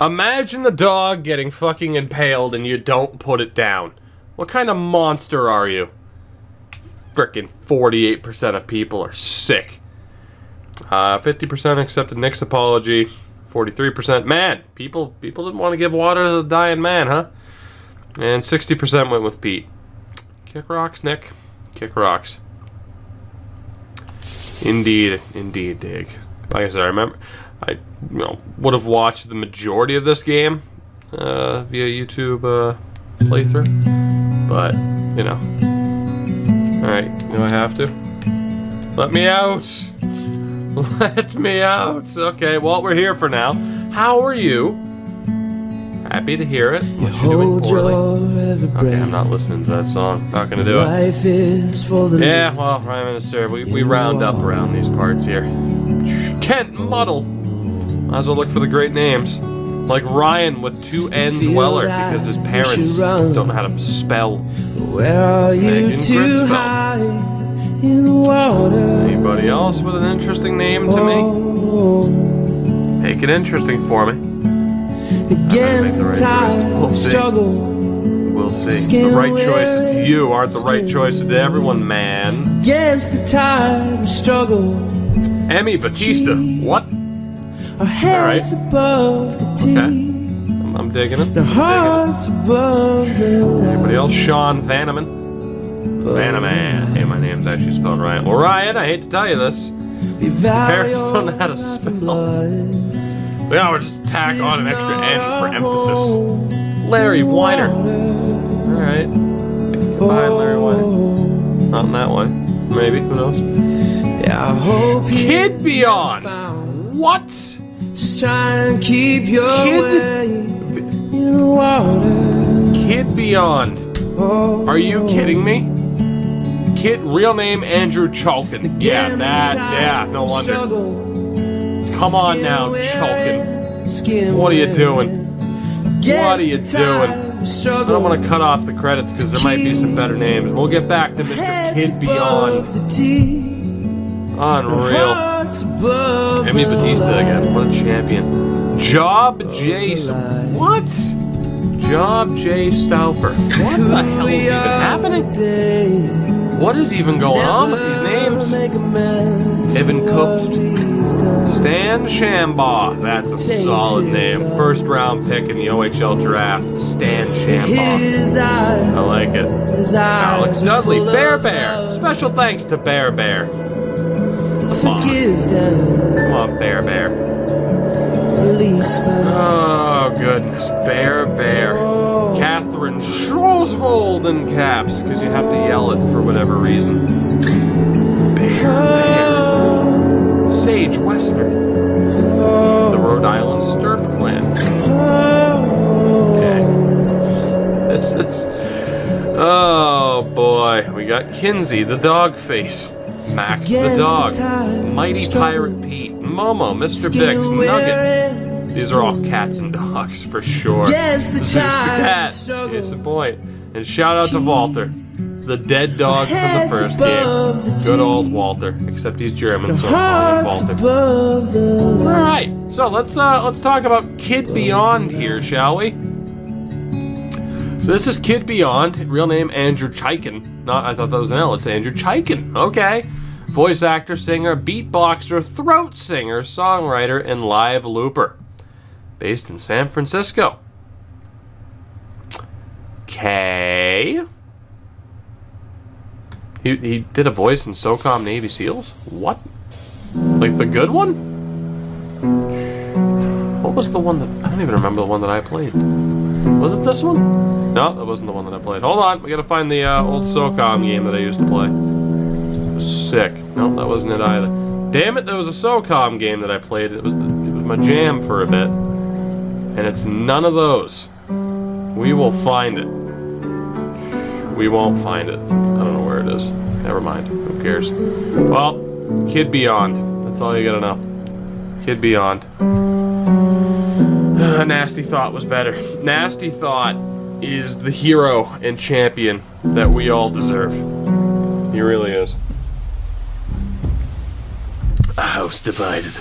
Imagine the dog getting fucking impaled and you don't put it down. What kind of monster are you? Frickin' 48% of people are sick. 50% accepted Nick's apology. 43% man. People didn't want to give water to the dying man, huh? And 60% went with Pete. Kick rocks, Nick. Kick rocks. Indeed, indeed, dig. Like I said, I remember I would have watched the majority of this game via YouTube playthrough, but you know. All right, do I have to? Let me out. Let me out. Okay, well, we're here for now. How are you? Happy to hear it. What you doing poorly? Okay, I'm not listening to that song. Not gonna do it. Yeah, well, Prime Minister, we round up around these parts here. Kent Muddle. Might as well look for the great names. Like Ryan with 2 N's Weller, because his parents don't know how to spell. Where are you too high? Anybody else with an interesting name to me? Make it interesting for me. Against the tide, struggle. We'll see. The right choice to you aren't the right choice to everyone, man. Against the tide, struggle. Emmy Batista. What? All right. Okay. I'm digging it. Anybody else? Sean Vanneman. Vanaman. Hey, my name's actually spelled Ryan. Well, Ryan, I hate to tell you this. Your parents don't know how to spell. We always just tack on an extra N for emphasis. Larry Weiner. Alright. Goodbye, Larry Weiner. Not in that one. Maybe. Who knows? Yeah, I hope Kid Beyond! What? Just try and keep your Kid Beyond. Are you kidding me? Kid, real name Andrew Chalkin. Yeah, that, yeah, no wonder. Come on now, Chalkin. What are you doing? What are you doing? I don't want to cut off the credits because there might be some better names. We'll get back to Mr. Kid Beyond. Unreal. Emmy Batista again. What a champion. Job Jason. What? Job J. Stauffer. What the hell is even happening? What is even going on with these names? Evan Cooked. Stan Shambaugh. That's a solid name. First round pick in the OHL draft. Stan Shambaugh. I like it. Alex Dudley. Bear Bear. Special thanks to Bear Bear. Come on. Come on, Bear Bear. Oh, goodness. Bear Bear. Catherine Schroesvold in caps, because you have to yell it for whatever reason. Bear, bear. Sage Western, the Rhode Island Stirp clan. Okay. This is... Oh boy. We got Kinsey, the dog face. Max the dog. Mighty Pirate Pete. Momo, Mr. Bix, Nugget. These are all cats and dogs for sure. This is the cat. Here's the point. And shout out to Walter. The dead dog from the first game. Good old Walter. Except he's German, so I'm calling him Walter. Alright, so let's talk about Kid Beyond here, shall we? So this is Kid Beyond, real name Andrew Chaikin. Not, I thought that was an L, it's Andrew Chaikin. Okay. Voice actor, singer, beatboxer, throat singer, songwriter, and live looper. Based in San Francisco. Okay. He did a voice in SOCOM Navy SEALs? What? Like the good one? What was the one that... I don't even remember the one that I played. Was it this one? No, that wasn't the one that I played. Hold on, we gotta find the old SOCOM game that I used to play. It was sick. No, that wasn't it either. Damn it, there was a SOCOM game that I played. It was my jam for a bit. And it's none of those. We will find it. We won't find it. I don't know where it is. Never mind. Who cares? Well, Kid Beyond. That's all you gotta know. Kid Beyond. Nasty Thought was better. Nasty Thought is the hero and champion that we all deserve. He really is. A house divided